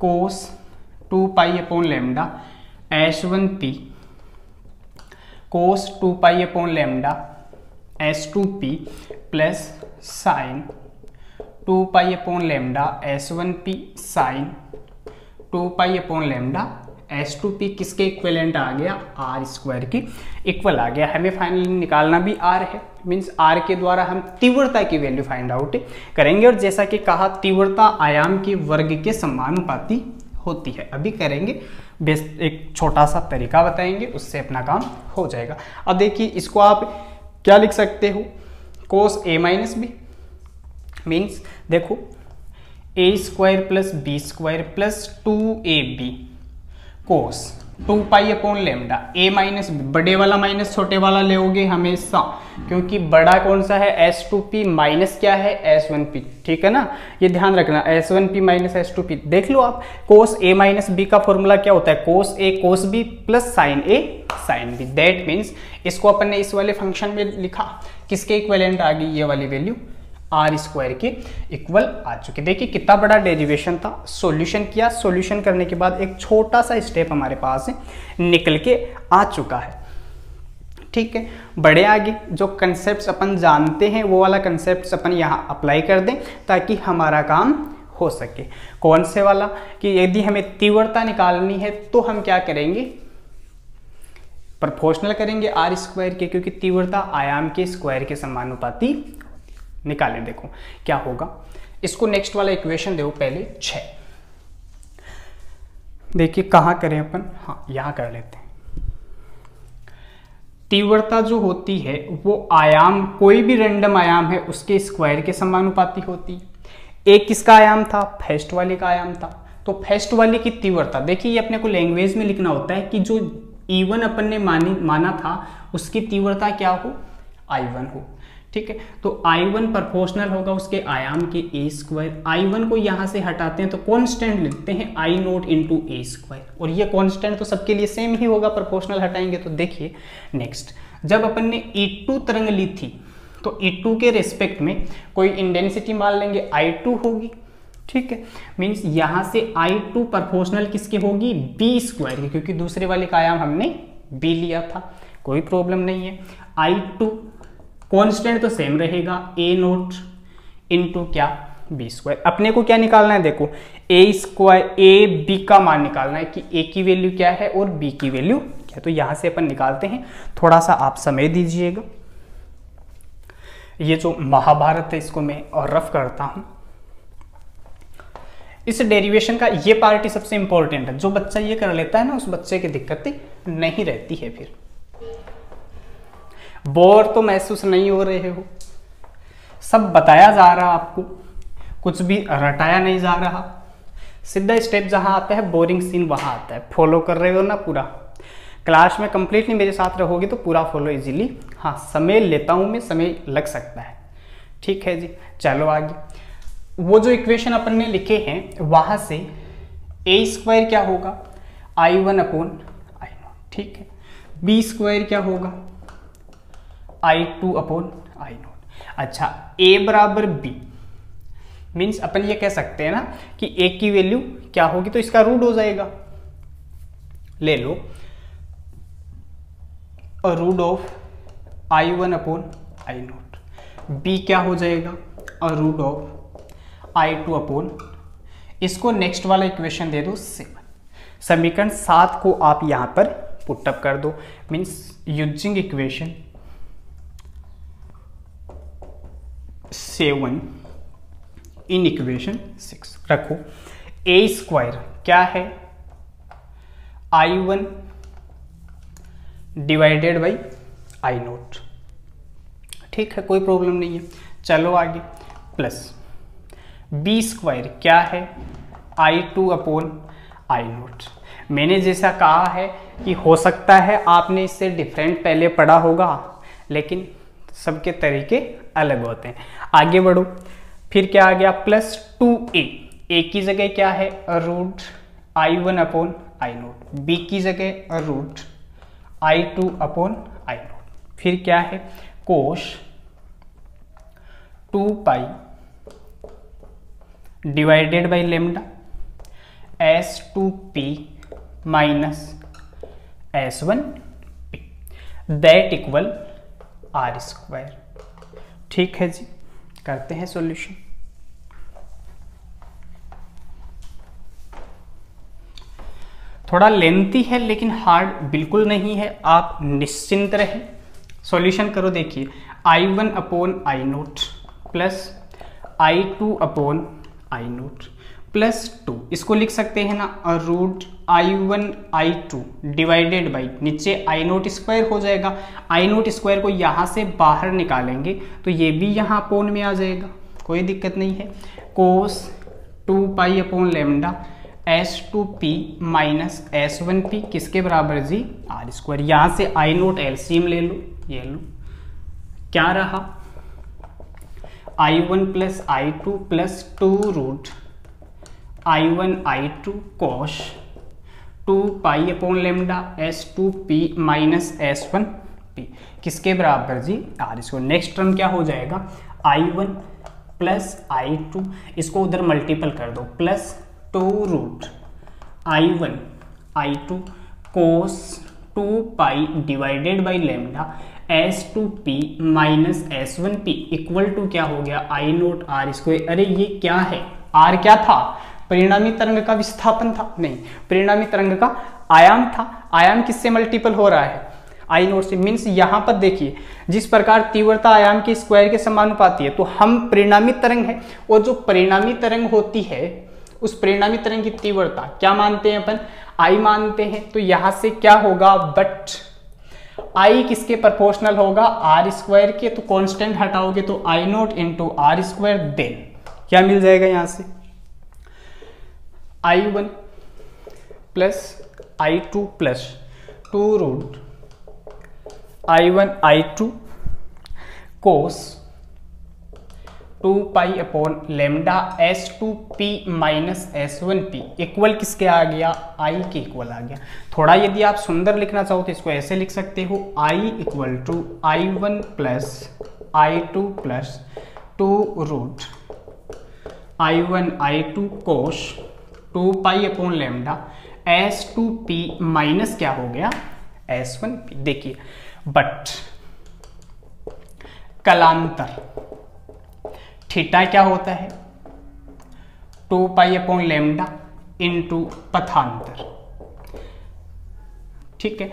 cos two pi upon lambda S one P cos two pi upon lambda S two P plus sine two pi upon lambda S one P sine two pi upon lambda S two P. किसके इक्वेलेंट आ गया आर स्क्वायर की इक्वल आ गया। हमें फाइनली निकालना भी आर है, मीन्स आर के द्वारा हम तीव्रता की वैल्यू फाइंड आउट करेंगे। और जैसा कि कहा तीव्रता आयाम के वर्ग के समानुपाती होती है। अभी करेंगे बेस्ट, एक छोटा सा तरीका बताएंगे, उससे अपना काम हो जाएगा। अब देखिए इसको आप क्या लिख सकते हो cos A minus B, means देखो A square plus B square plus two A B cos two pi upon lambda A minus B. बड़े वाला माइनस छोटे वाला लेओगे हमेशा, क्योंकि बड़ा कौन सा है एस टू पी माइनस क्या है एस वन पी। ठीक है ना, ये ध्यान रखना S one P minus S two P. देख लो आप कोस ए माइनस बी का फॉर्मूला क्या होता है cos A cos B plus sine A sine B. That means इसको अपन ने इस वाले फंक्शन में लिखा, किसके इक्वेलेंट आ गई ये वाली वैल्यू आर स्क्वायर के इक्वल आ चुके। देखिए कितना बड़ा डेरिवेशन था। सॉल्यूशन किया, सॉल्यूशन करने के बाद एक छोटा सा स्टेप हमारे पास निकल के आ चुका है। ठीक है, बड़े आगे जो कंसेप्ट्स अपन जानते हैं वो वाला कंसेप्ट्स अपन यहाँ अप्लाई कर दें ताकि हमारा काम हो सके। कौन से वाला, कि यदि हमें तीव्रता निकालनी है तो हम क्या करेंगे प्रोपोर्शनल करेंगे आर स्क्वायर के, क्योंकि तीव्रता आयाम के स्क्वायर के समानुपाती निकालें। देखो क्या होगा, इसको नेक्स्ट वाला इक्वेशन देखो पहले छः, देखिए कहाँ करें अपन, हाँ यहाँ कर लेते हैं। तीव्रता जो होती है वो आयाम, कोई भी रैंडम आयाम है उसके स्क्वायर के समानुपाती होती है। एक किसका आयाम था फर्स्ट वाले का आयाम था, तो फर्स्ट वाले की तीव्रता देखिए, ये अपने को लैंग्वेज में लिखना होता है कि जो ई1 अपन ने माना था उसकी तीव्रता क्या हो आई1 हो। ठीक है, तो I1 प्रोपोर्शनल होगा उसके आयाम के ए स्क्वायर। I1 को यहाँ से हटाते हैं तो कांस्टेंट लिखते हैं I naught into A square, और ये कांस्टेंट तो सबके लिए सेम ही होगा प्रोपोर्शनल हटाएंगे। तो देखिए नेक्स्ट, जब अपन ने E2 तरंग ली थी तो E2 के रेस्पेक्ट में कोई इंडेंसिटी मान लेंगे I2 होगी। ठीक है, मीन्स यहाँ से I2 प्रोपोर्शनल किसकी होगी बी स्क्वायर की, क्योंकि दूसरे वाले का आयाम हमने बी लिया था। कोई प्रॉब्लम नहीं है, I2 कांस्टेंट तो सेम रहेगा ए नोट इंटू क्या बी स्क्वायर। अपने को क्या निकालना है देखो ए स्क्वायर ए बी का मान निकालना है कि ए की वैल्यू क्या है और बी की वैल्यू क्या है। तो यहाँ से अपन निकालते हैं, थोड़ा सा आप समय दीजिएगा। ये जो महाभारत है इसको मैं और रफ करता हूँ। इस डेरिवेशन का ये पार्ट सबसे इंपॉर्टेंट है, जो बच्चा ये कर लेता है ना उस बच्चे की दिक्कतें नहीं रहती है, फिर बोर तो महसूस नहीं हो रहे हो, सब बताया जा रहा आपको, कुछ भी रटाया नहीं जा रहा, सीधा स्टेप जहां आता है बोरिंग सीन वहां आता है। फॉलो कर रहे हो ना पूरा, क्लास में कंप्लीटली मेरे साथ रहोगे तो पूरा फॉलो इजीली, हाँ समय लेता हूं मैं, समय लग सकता है, ठीक है जी। चलो आगे, वो जो इक्वेशन अपन ने लिखे हैं वहां से ए स्क्वायर क्या होगा, I1 अपॉन I0, ठीक है। बी स्क्वायर क्या होगा, I2 अपॉन I0। अच्छा A बराबर B मीन्स अपन ये कह सकते हैं ना कि A की वैल्यू क्या होगी, तो इसका रूट हो जाएगा, ले लो root of I1 upon I0। B क्या हो जाएगा, रूट ऑफ I2 अपॉन, इसको नेक्स्ट वाला इक्वेशन दे दो 7, समीकरण 7 को आप यहां पर पुटअप कर दो, means using equation 7 in equation 6। रखो ए स्क्वायर क्या है, I1 डिवाइडेड बाई I0, ठीक है, कोई प्रॉब्लम नहीं है। चलो आगे, प्लस बी स्क्वायर क्या है, I2 अपॉन I0। मैंने जैसा कहा है कि हो सकता है आपने इससे डिफरेंट पहले पढ़ा होगा, लेकिन सबके तरीके अलग होते हैं। आगे बढ़ो, फिर क्या आ गया, प्लस 2a, a की जगह क्या है, root I1 upon I0, b की जगह रूट I2 अपॉन I0। फिर क्या है, cos 2 pi divided by lambda S2P minus S1P that equal R square, ठीक है जी। करते हैं सॉल्यूशन, थोड़ा लेंथी है लेकिन हार्ड बिल्कुल नहीं है, आप निश्चिंत रहें। सॉल्यूशन करो, देखिए I1 upon I0 plus I2 upon I0 plus 2, इसको लिख सकते हैं ना root I1 I2 divided by, नीचे I0 स्क्वायर हो जाएगा, I0 स्क्वायर को यहाँ से बाहर निकालेंगे तो ये भी यहाँ अपोन में आ जाएगा, कोई दिक्कत नहीं है। Cos 2 pi upon lambda S2P minus S1P किसके बराबर जी, R स्क्वायर। यहाँ से I0 एलसीएम ले लो, ये लो क्या रहा, I1 plus I2 plus 2 root I1 I2 cos 2 pi upon lambda S2P minus S1P किसके बराबर जी, R। इसको नेक्स्ट टर्म क्या हो जाएगा, I1 प्लस I2, इसको उधर मल्टीपल कर दो, plus 2 root I1 I2 cos 2 pi divided by lambda S2P minus S1P equal to क्या हो गया, I0 R स्क्वायर। अरे ये क्या है, R क्या था, परिणामी तरंग का विस्थापन था, नहीं परिणामी तरंग का आयाम था। आयाम किससे मल्टीपल हो रहा है, I0 से, मीन्स यहाँ पर देखिए जिस प्रकार तीव्रता आयाम के स्क्वायर के समानुपाती है, तो हम परिणामी तरंग है और जो परिणामी तरंग होती है उस परिणामी तरंग की तीव्रता क्या मानते हैं अपन, I मानते हैं, तो यहाँ से क्या होगा, बट I किसके प्रपोर्शनल होगा, R स्क्वायर के, तो कॉन्स्टेंट हटाओगे तो I0 into R square, then क्या मिल जाएगा यहाँ से I1 plus I2 plus 2 root I1 I2 cos 2 pi upon lambda S2P minus S1P equal किसके आ गया, I के इक्वल आ गया। थोड़ा यदि आप सुंदर लिखना चाहो तो इसको ऐसे लिख सकते हो, I equal to I1 plus I2 plus 2 root I1 I2 कोश 2 pi upon lambda S2P minus क्या हो गया S1P। देखिए बट कलांतर थीटा क्या होता है, 2 पाई अपॉन लेमडा इंटू पथांतर, ठीक है।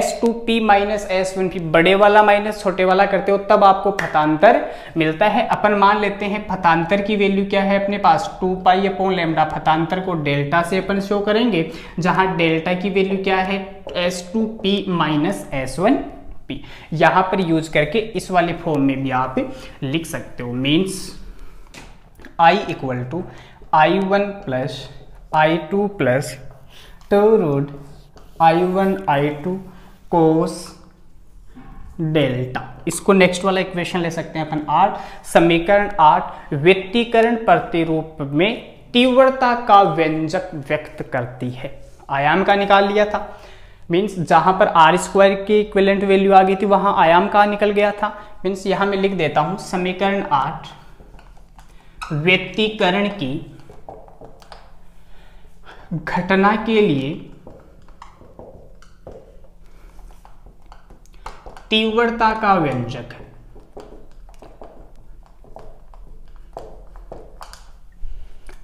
S2P माइनस S1 की बड़े वाला माइनस छोटे वाला करते हो तब आपको फतांतर मिलता है। अपन मान लेते हैं फतांतर की वैल्यू क्या है अपने पास 2 पाई अपॉन लेमडा। फतांतर को डेल्टा से अपन शो करेंगे जहां डेल्टा की वैल्यू क्या है S2P माइनस S1P। यहां पर यूज करके इस वाले फॉर्म में भी आप लिख सकते हो means I equal to I1 plus I2 plus 2 root I1 I2 cos delta. इसको नेक्स्ट वाला इक्वेशन ले सकते हैं अपन 8। समीकरण 8 व्यतिकरण प्रतिरूप में तीव्रता का व्यंजक व्यक्त करती है। आयाम का निकाल लिया था मीन्स जहां पर आर स्क्वायर की इक्विवेलेंट वैल्यू आ गई थी वहां आयाम का निकल गया था। मीन्स यहां मैं लिख देता हूं समीकरण 8 व्यतिकरण की घटना के लिए तीव्रता का व्यंजक है।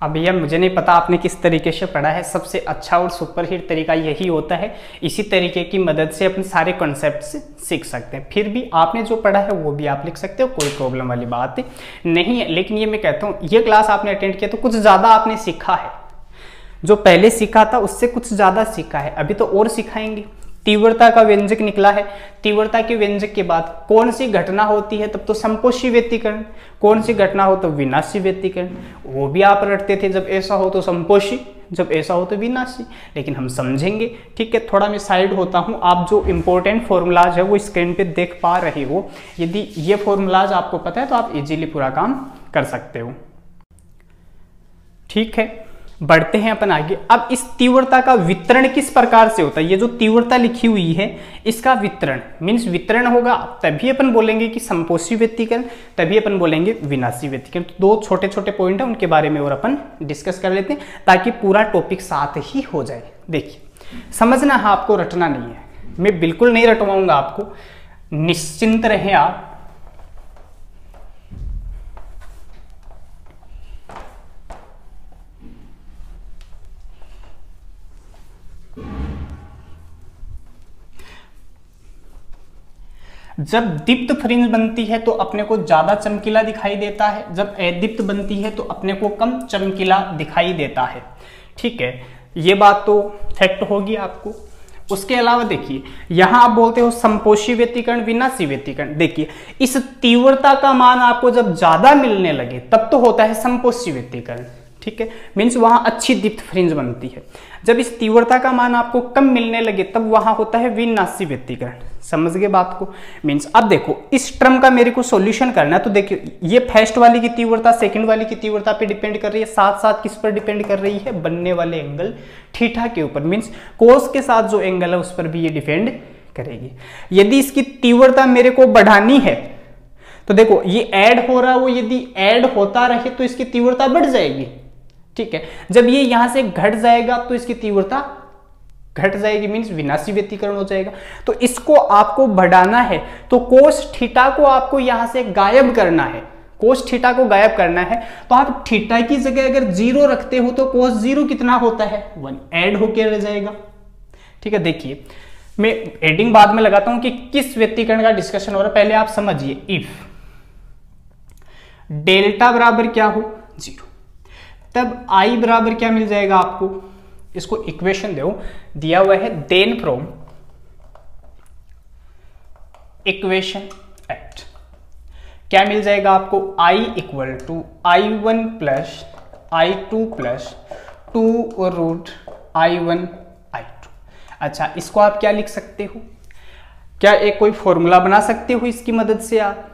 अब भैया मुझे नहीं पता आपने किस तरीके से पढ़ा है, सबसे अच्छा और सुपरहिट तरीका यही होता है। इसी तरीके की मदद से अपन सारे कॉन्सेप्ट्स सीख सकते हैं। फिर भी आपने जो पढ़ा है वो भी आप लिख सकते हो, कोई प्रॉब्लम वाली बात नहीं है। लेकिन ये मैं कहता हूँ ये क्लास आपने अटेंड किया तो कुछ ज़्यादा आपने सीखा है, जो पहले सीखा था उससे कुछ ज़्यादा सीखा है। अभी तो और सिखाएंगे। तीव्रता का व्यंजक निकला है, तीव्रता के व्यंजक के बाद कौन सी घटना होती है तब तो संपोषी व्यतिकरण, कौन सी घटना हो तो विनाशी व्यतिकरण। वो भी आप रटते थे जब ऐसा हो तो संपोषी, जब ऐसा हो तो विनाशी। लेकिन हम समझेंगे, ठीक है। थोड़ा मैं साइड होता हूँ। आप जो इम्पोर्टेंट फॉर्मूलाज है वो स्क्रीन पे देख पा रहे हो। यदि ये फॉर्मूलाज आपको पता है तो आप इजीली पूरा काम कर सकते हो, ठीक है। बढ़ते हैं अपन आगे। अब इस तीव्रता का वितरण किस प्रकार से होता है? ये जो तीव्रता लिखी हुई है इसका वितरण मीन्स वितरण होगा तभी अपन बोलेंगे कि संपोषी व्यतिकरण, तभी अपन बोलेंगे विनाशी व्यतिकरण। तो दो छोटे छोटे पॉइंट हैं उनके बारे में और अपन डिस्कस कर लेते हैं ताकि पूरा टॉपिक साथ ही हो जाए। देखिए समझना है आपको, रटना नहीं है। मैं बिल्कुल नहीं रटवाऊंगा आपको, निश्चिंत रहें आप। जब दीप्त फ्रिंज बनती है तो अपने को ज्यादा चमकीला दिखाई देता है, जब अदीप्त बनती है तो अपने को कम चमकीला दिखाई देता है, ठीक है। ये बात तो फैक्ट होगी आपको। उसके अलावा देखिए यहां आप बोलते हो संपोषी व्यतिकरण, विनाशी व्यतिकरण। देखिए इस तीव्रता का मान आपको जब ज्यादा मिलने लगे तब तो होता है संपोषी व्यतिकरण, ठीक है। मीन्स वहां अच्छी दीप्त फ्रिंज बनती है। जब इस तीव्रता का मान आपको कम मिलने लगे तब वहां होता है विनाशी व्यतिकरण। समझ गए बात को? मीन्स अब देखो इस टर्म का मेरे को सॉल्यूशन करना है तो देखिए ये फर्स्ट वाली की तीव्रता सेकंड वाली की तीव्रता पे डिपेंड कर रही है, साथ साथ किस पर डिपेंड कर रही है? बनने वाले एंगल थीटा के ऊपर। मीन्स कोस के साथ जो एंगल है उस पर भी ये डिपेंड करेगी। यदि इसकी तीव्रता मेरे को बढ़ानी है तो देखो ये ऐड हो रहा हो, यदि ऐड होता रहे तो इसकी तीव्रता बढ़ जाएगी, ठीक है। जब ये यहां से घट जाएगा तो इसकी तीव्रता घट जाएगी मींस विनाशी व्यतिकरण हो जाएगा। तो इसको आपको बढ़ाना है तो कोस थीटा को आपको यहां से गायब करना है, कोस थीटा को गायब करना है। तो आप थीटा की जगह अगर 0 रखते हो तो कोस 0 कितना होता है? 1 ऐड होकर रह जाएगा, ठीक है। देखिए मैं एडिंग बाद में लगाता हूं कि किस व्यतिकरण का डिस्कशन हो रहा है, पहले आप समझिए। इफ डेल्टा बराबर क्या हो 0 तब I बराबर क्या मिल जाएगा आपको? इसको इक्वेशन दो दिया हुआ है, देन फ्रॉम इक्वेशन 8 क्या मिल जाएगा आपको? I equal to I1 plus I2 plus 2 root I1 I2। अच्छा इसको आप क्या लिख सकते हो? क्या एक कोई फॉर्मूला बना सकते हो इसकी मदद से? आप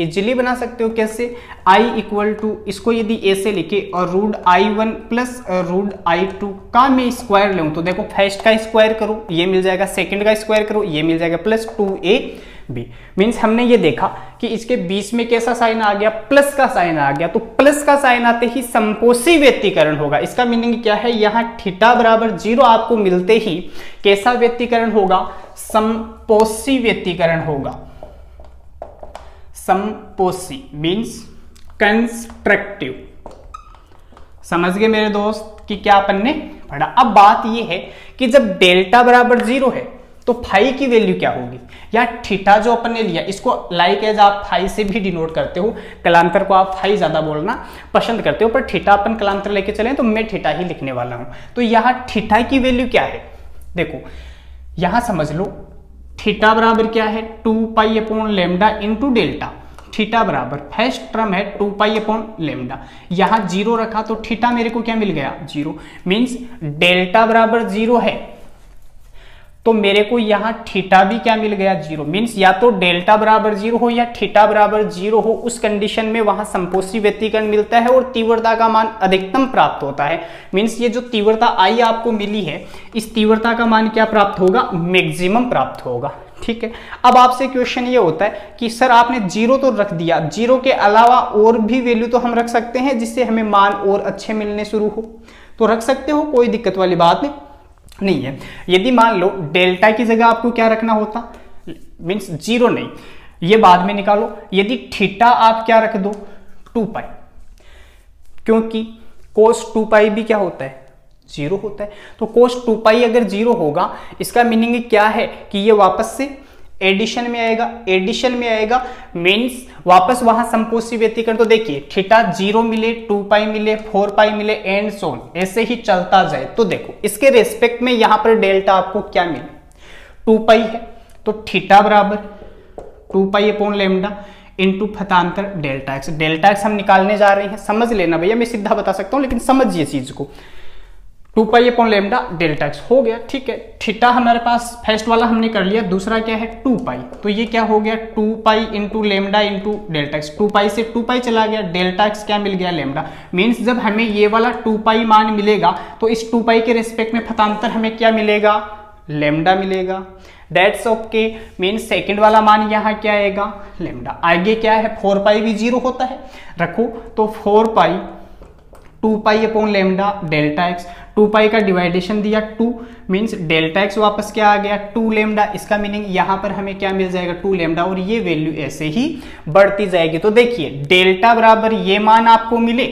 इजिली बना सकते हो। कैसे? I इक्वल टू इसको यदि ऐसे लिखे और root I1 plus root I2 का मैं स्क्वायर लूं तो देखो फर्स्ट का स्क्वायर करो ये मिल जाएगा, सेकंड का स्क्वायर करो ये मिल जाएगा प्लस 2ab। मीन्स हमने ये देखा कि इसके बीच में कैसा साइन आ गया? प्लस का साइन आ गया। तो प्लस का साइन आते ही संपोषी व्यतिकरण होगा। इसका मीनिंग क्या है? यहाँ थीटा बराबर 0 आपको मिलते ही कैसा व्यतिकरण होगा? संपोषी व्यतिकरण होगा। संपोषी मीन्स कंस्ट्रक्टिव। समझ गए मेरे दोस्त कि क्या अपन ने पढ़ा? अब बात यह है कि जब डेल्टा बराबर 0 है तो तो फाई की वैल्यू क्या होगी, या थीटा जो अपन ने लिया इसको लाइक एज आप फाई से भी डिनोट करते हो, कलांतर को आप फाई ज्यादा बोलना पसंद करते हो, पर थीटा अपन कलांतर लेके चले तो मैं थीटा ही लिखने वाला हूं। तो यहाँ थीटा की वैल्यू क्या है, देखो यहां समझ लो थीटा बराबर क्या है 2 pi upon lambda into delta. Theta बराबर फर्स्ट टर्म है 2 पाई अपॉन लेमडा, यहाँ जीरो रखा तो थीटा मेरे को क्या मिल गया जीरो, मींस डेल्टा बराबर जीरो है तो मेरे को यहाँ थीटा भी क्या मिल गया जीरो, मींस या तो डेल्टा बराबर जीरो हो या थीटा बराबर जीरो हो, उस कंडीशन में वहां संपोषी व्यतिकरण मिलता है और तीव्रता का मान अधिकतम प्राप्त होता है। मींस ये जो तीव्रता आई आपको मिली है इस तीव्रता का मान क्या प्राप्त होगा, मैक्सिमम प्राप्त होगा। ठीक है, अब आपसे क्वेश्चन ये होता है कि सर आपने जीरो तो रख दिया, जीरो के अलावा और भी वैल्यू तो हम रख सकते हैं जिससे हमें मान और अच्छे मिलने शुरू हो, तो रख सकते हो, कोई दिक्कत वाली बात नहीं है। यदि मान लो डेल्टा की जगह आपको क्या रखना होता, मीन्स जीरो नहीं, ये बाद में निकालो, यदि थीटा आप क्या रख दो 2 पाई, क्योंकि कोस 2 पाई भी क्या होता है जीरो होता है, तो cos 2 पाई अगर जीरो होगा इसका मीनिंग क्या है कि ये वापस से एडिशन में आएगा, एडिशन में आएगा मीन्स वापस वहां संपोषी व्यतिकरण, तो देखिए थीटा जीरो मिले, 2 पाई मिले, 4 पाई मिले एंड सोन, ऐसे ही चलता जाए। तो देखो इसके रेस्पेक्ट में यहां पर डेल्टा आपको क्या मिले 2 पाई है, तो थीटा बराबर 2 पाई अपॉन लेमडा इंटू फतांतर डेल्टा एक्स। डेल्टा एक्स हम निकालने जा रहे हैं, समझ लेना भैया मैं सीधा बता सकता हूं लेकिन समझिए चीज को, 2 pi upon lambda delta X हो गया। ठीक है, थीटा हमारे पास फर्स्ट वाला हमने कर लिया, दूसरा क्या है 2 पाई, तो ये क्या हो गया 2 pi into lambda into delta X, 2 pi से 2 पाई चला गया, डेल्टा एक्स क्या मिल गया लेमडा, मीन्स जब हमें ये वाला 2 पाई मान मिलेगा तो इस 2 पाई के रिस्पेक्ट में फतांतर हमें क्या मिलेगा लेमडा मिलेगा, दैट्स ओके, मीन्स सेकेंड वाला मान यहाँ क्या आएगा लेमडा। आगे क्या है 4 पाई भी जीरो होता है रखो, तो 4 pi 2 pi upon lambda delta X, 2 pi का डिवाइडेशन दिया 2 मीन्स डेल्टा एक्स वापस क्या आ गया 2 लेमडा, इसका मीनिंग यहाँ पर हमें क्या मिल जाएगा 2 लेमडा और ये वैल्यू ऐसे ही बढ़ती जाएगी। तो देखिए डेल्टा बराबर ये मान आपको मिले,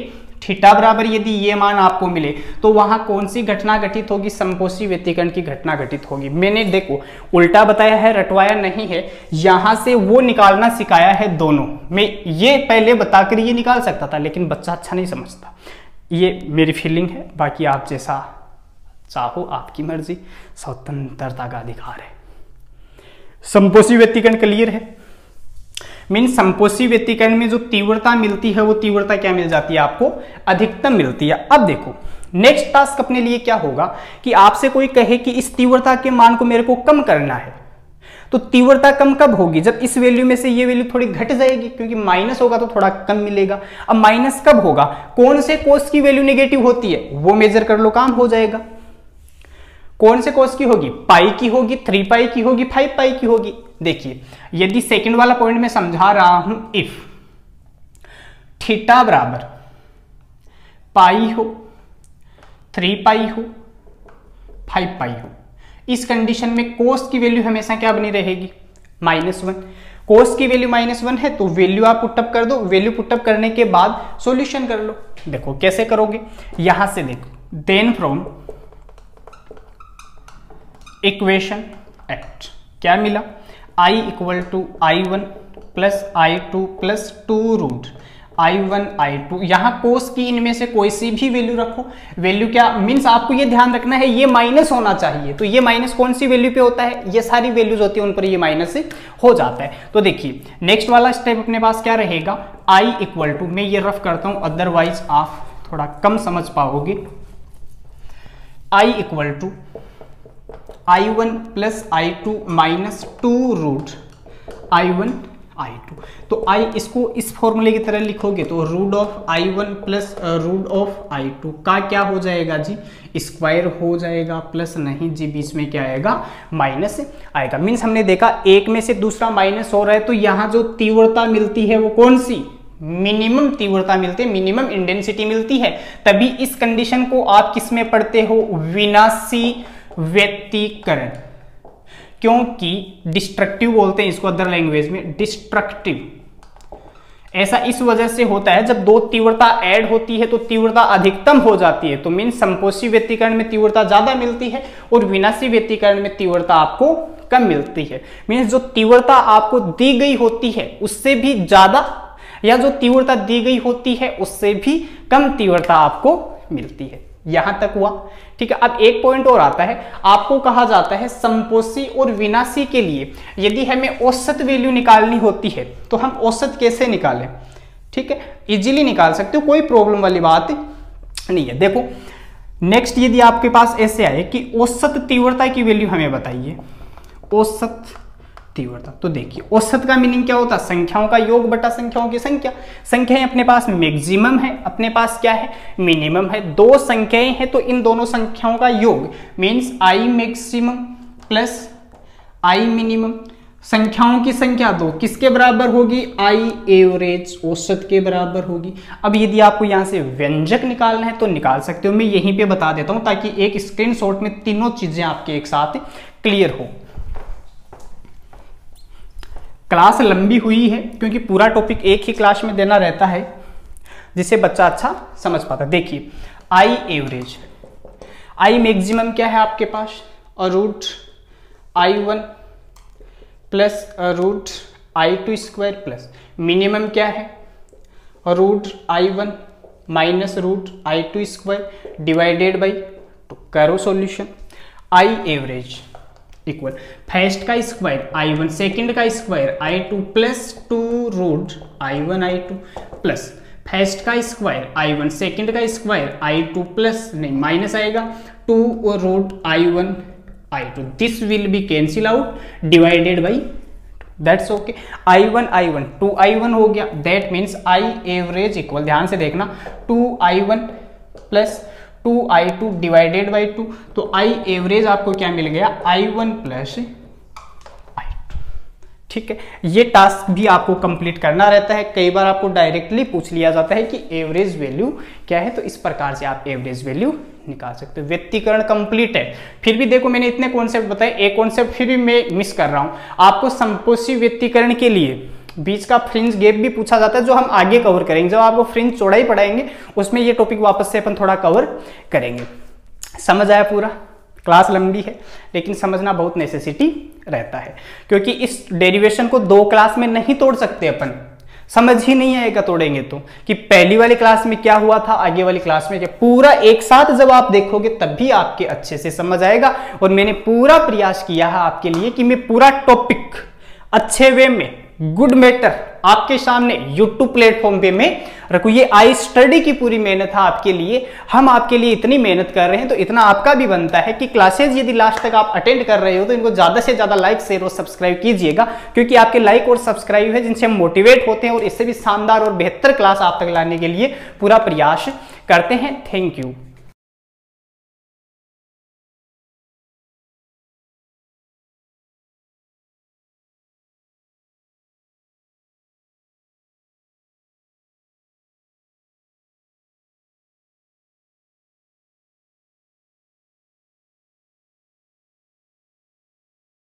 थीटा बराबर यदि ये मान आपको मिले तो वहां कौन सी घटना घटित होगी, संपोषी व्यतिकरण की घटना घटित होगी। मैंने देखो उल्टा बताया है, रटवाया नहीं है, यहां से वो निकालना सिखाया है दोनों में, ये पहले बताकर ये निकाल सकता था लेकिन बच्चा अच्छा नहीं समझता, ये मेरी फीलिंग है, बाकी आप जैसा चाहो आपकी मर्जी, स्वतंत्रता का अधिकार है। संपोषी व्यतिकरण क्लियर है, मीन संपोषी व्यतिकरण में जो तीव्रता मिलती है वो तीव्रता क्या मिल जाती है आपको अधिकतम मिलती है। अब देखो नेक्स्ट टास्क अपने लिए क्या होगा कि आपसे कोई कहे कि इस तीव्रता के मान को मेरे को कम करना है, तो तीव्रता कम कब होगी जब इस वैल्यू में से ये वैल्यू थोड़ी घट जाएगी, क्योंकि माइनस होगा तो थोड़ा कम मिलेगा। अब माइनस कब होगा, कौन से कोस की वैल्यू नेगेटिव होती है वो मेजर कर लो, काम हो जाएगा। कौन से कोस की होगी, पाई की होगी, 3 पाई की होगी, 5 पाई की होगी। देखिए यदि सेकेंड वाला पॉइंट में समझा रहा हूं, इफ थीटा बराबर पाई हो, 3 पाई हो, 5 पाई हो, इस कंडीशन में कोस की वैल्यू हमेशा क्या बनी रहेगी -1। कोस की वैल्यू -1 है तो वैल्यू आप पुटअप कर दो, वैल्यू पुटअप करने के बाद सॉल्यूशन कर लो। देखो कैसे करोगे, यहां से देखो देन फ्रॉम इक्वेशन एक्ट क्या मिला, i equal to i1 plus i2 plus 2 root I1, I2, यहाँ कोस की इनमें से कोई सी भी वैल्यू रखो, वैल्यू क्या मीन्स आपको ये ध्यान रखना है ये माइनस होना चाहिए, तो ये माइनस कौन सी वैल्यू पे होता है, ये सारी वैल्यूज होती है उन पर ये माइनस हो जाता है। तो देखिए नेक्स्ट वाला स्टेप अपने पास क्या रहेगा I इक्वल टू, मैं ये रफ करता हूं अदरवाइज आप थोड़ा कम समझ पाओगे, I equal to I1 plus I2 minus 2 root I1 I2, तो I इसको इस फॉर्मूले की तरह लिखोगे तो root of I1 plus root of I2 का क्या हो जाएगा जी स्क्वायर हो जाएगा, प्लस नहीं जी बीच में क्या आएगा माइनस आएगा। मीन्स हमने देखा एक में से दूसरा माइनस हो रहा है तो यहाँ जो तीव्रता मिलती है वो कौन सी मिनिमम तीव्रता मिलती है, मिनिमम इंटेंसिटी मिलती है, तभी इस कंडीशन को आप किस में पढ़ते हो विनाशी व्यतिकरण, क्योंकि डिस्ट्रक्टिव बोलते हैं इसको अदर लैंग्वेज में डिस्ट्रक्टिव। ऐसा इस वजह से होता है जब दो तीव्रता ऐड होती है तो तीव्रता अधिकतम हो जाती है, तो मीन संपोषी व्यतिकरण में तीव्रता ज्यादा मिलती है और विनाशी व्यतिकरण में तीव्रता आपको कम मिलती है। मीन्स जो तीव्रता आपको दी गई होती है उससे भी ज्यादा, या जो तीव्रता दी गई होती है उससे भी कम तीव्रता आपको मिलती है। यहां तक हुआ, ठीक है। अब एक पॉइंट और आता है, आपको कहा जाता है संपोषी और विनाशी के लिए यदि हमें औसत वैल्यू निकालनी होती है तो हम औसत कैसे निकालें, ठीक है, इजीली निकाल सकते हो, कोई प्रॉब्लम वाली बात नहीं है। देखो नेक्स्ट, यदि आपके पास ऐसे आए कि औसत तीव्रता की वैल्यू हमें बताइए, औसत तीव्रता, तो देखिए औसत का मीनिंग क्या होता है, संख्याओं का योग बटा संख्याओं की संख्या। संख्याएं अपने पास मैक्सिमम है, अपने पास क्या है, मिनिमम है। दो संख्याएं हैं तो इन दोनों संख्याओं का योग means I maximum plus I minimum. संख्याओं की संख्या दो किसके बराबर होगी, आई एवरेज, औसत के बराबर होगी। अब यदि आपको यहाँ से व्यंजक निकालना है तो निकाल सकते हो, मैं यहीं पे बता देता हूँ ताकि एक स्क्रीनशॉट में तीनों चीजें आपके एक साथ क्लियर हो। क्लास लंबी हुई है क्योंकि पूरा टॉपिक एक ही क्लास में देना रहता है जिससे बच्चा अच्छा समझ पाता है। देखिए आई एवरेज, आई मैक्सिमम क्या है आपके पास, root I one plus root I two square plus minimum क्या है, root I one minus root I two square divided by two. करो solution, I average equal first का स्क्वायर आई वन, सेकेंड का square I two plus two root I one I two plus first का स्क्वायर आई वन, सेकेंड का स्क्वायर आई टू प्लस नहीं माइनस आएगा टू और root I one I two. This will be cancel out divided by, that's okay. I one two I one हो गया, that means I average equal, ध्यान से देखना, two I one plus two I two divided by two. तो आई एवरेज आपको क्या मिल गया, I one plus I two, ठीक है। ये टास्क भी आपको कंप्लीट करना रहता है, कई बार आपको डायरेक्टली पूछ लिया जाता है कि एवरेज वैल्यू क्या है, तो इस प्रकार से आप एवरेज वैल्यू निकाल सकते हो। व्यक्तिकरण कंप्लीट है, फिर भी देखो मैंने इतने कॉन्सेप्ट बताए, एक कॉन्सेप्ट फिर भी मैं मिस कर रहा हूं। आपको संपोषी व्यक्तिकरण के लिए बीच का फ्रिंज गैप भी पूछा जाता है जो हम आगे कवर करेंगे, जब आपको फ्रिंज चौड़ाई पढ़ाएंगे उसमें ये टॉपिक वापस से अपन थोड़ा कवर करेंगे। समझ आया पूरा? क्लास लंबी है लेकिन समझना बहुत नेसेसिटी रहता है क्योंकि इस डेरिवेशन को दो क्लास में नहीं तोड़ सकते अपन, समझ ही नहीं आएगा तोड़ेंगे तो कि पहली वाली क्लास में क्या हुआ था, आगे वाली क्लास में क्या। पूरा एक साथ जब आप देखोगे तब भी आपके अच्छे से समझ आएगा। और मैंने पूरा प्रयास किया है आपके लिए कि मैं पूरा टॉपिक अच्छे वे में, गुड मैटर आपके सामने YouTube प्लेटफॉर्म पे मैं रखूँ। ये आई स्टडी की पूरी मेहनत है आपके लिए, हम आपके लिए इतनी मेहनत कर रहे हैं तो इतना आपका भी बनता है कि क्लासेज यदि लास्ट तक आप अटेंड कर रहे हो तो इनको ज़्यादा से ज़्यादा लाइक, शेयर और सब्सक्राइब कीजिएगा क्योंकि आपके लाइक और सब्सक्राइब है जिनसे हम मोटिवेट होते हैं और इससे भी शानदार और बेहतर क्लास आप तक लाने के लिए पूरा प्रयास करते हैं। Thank you.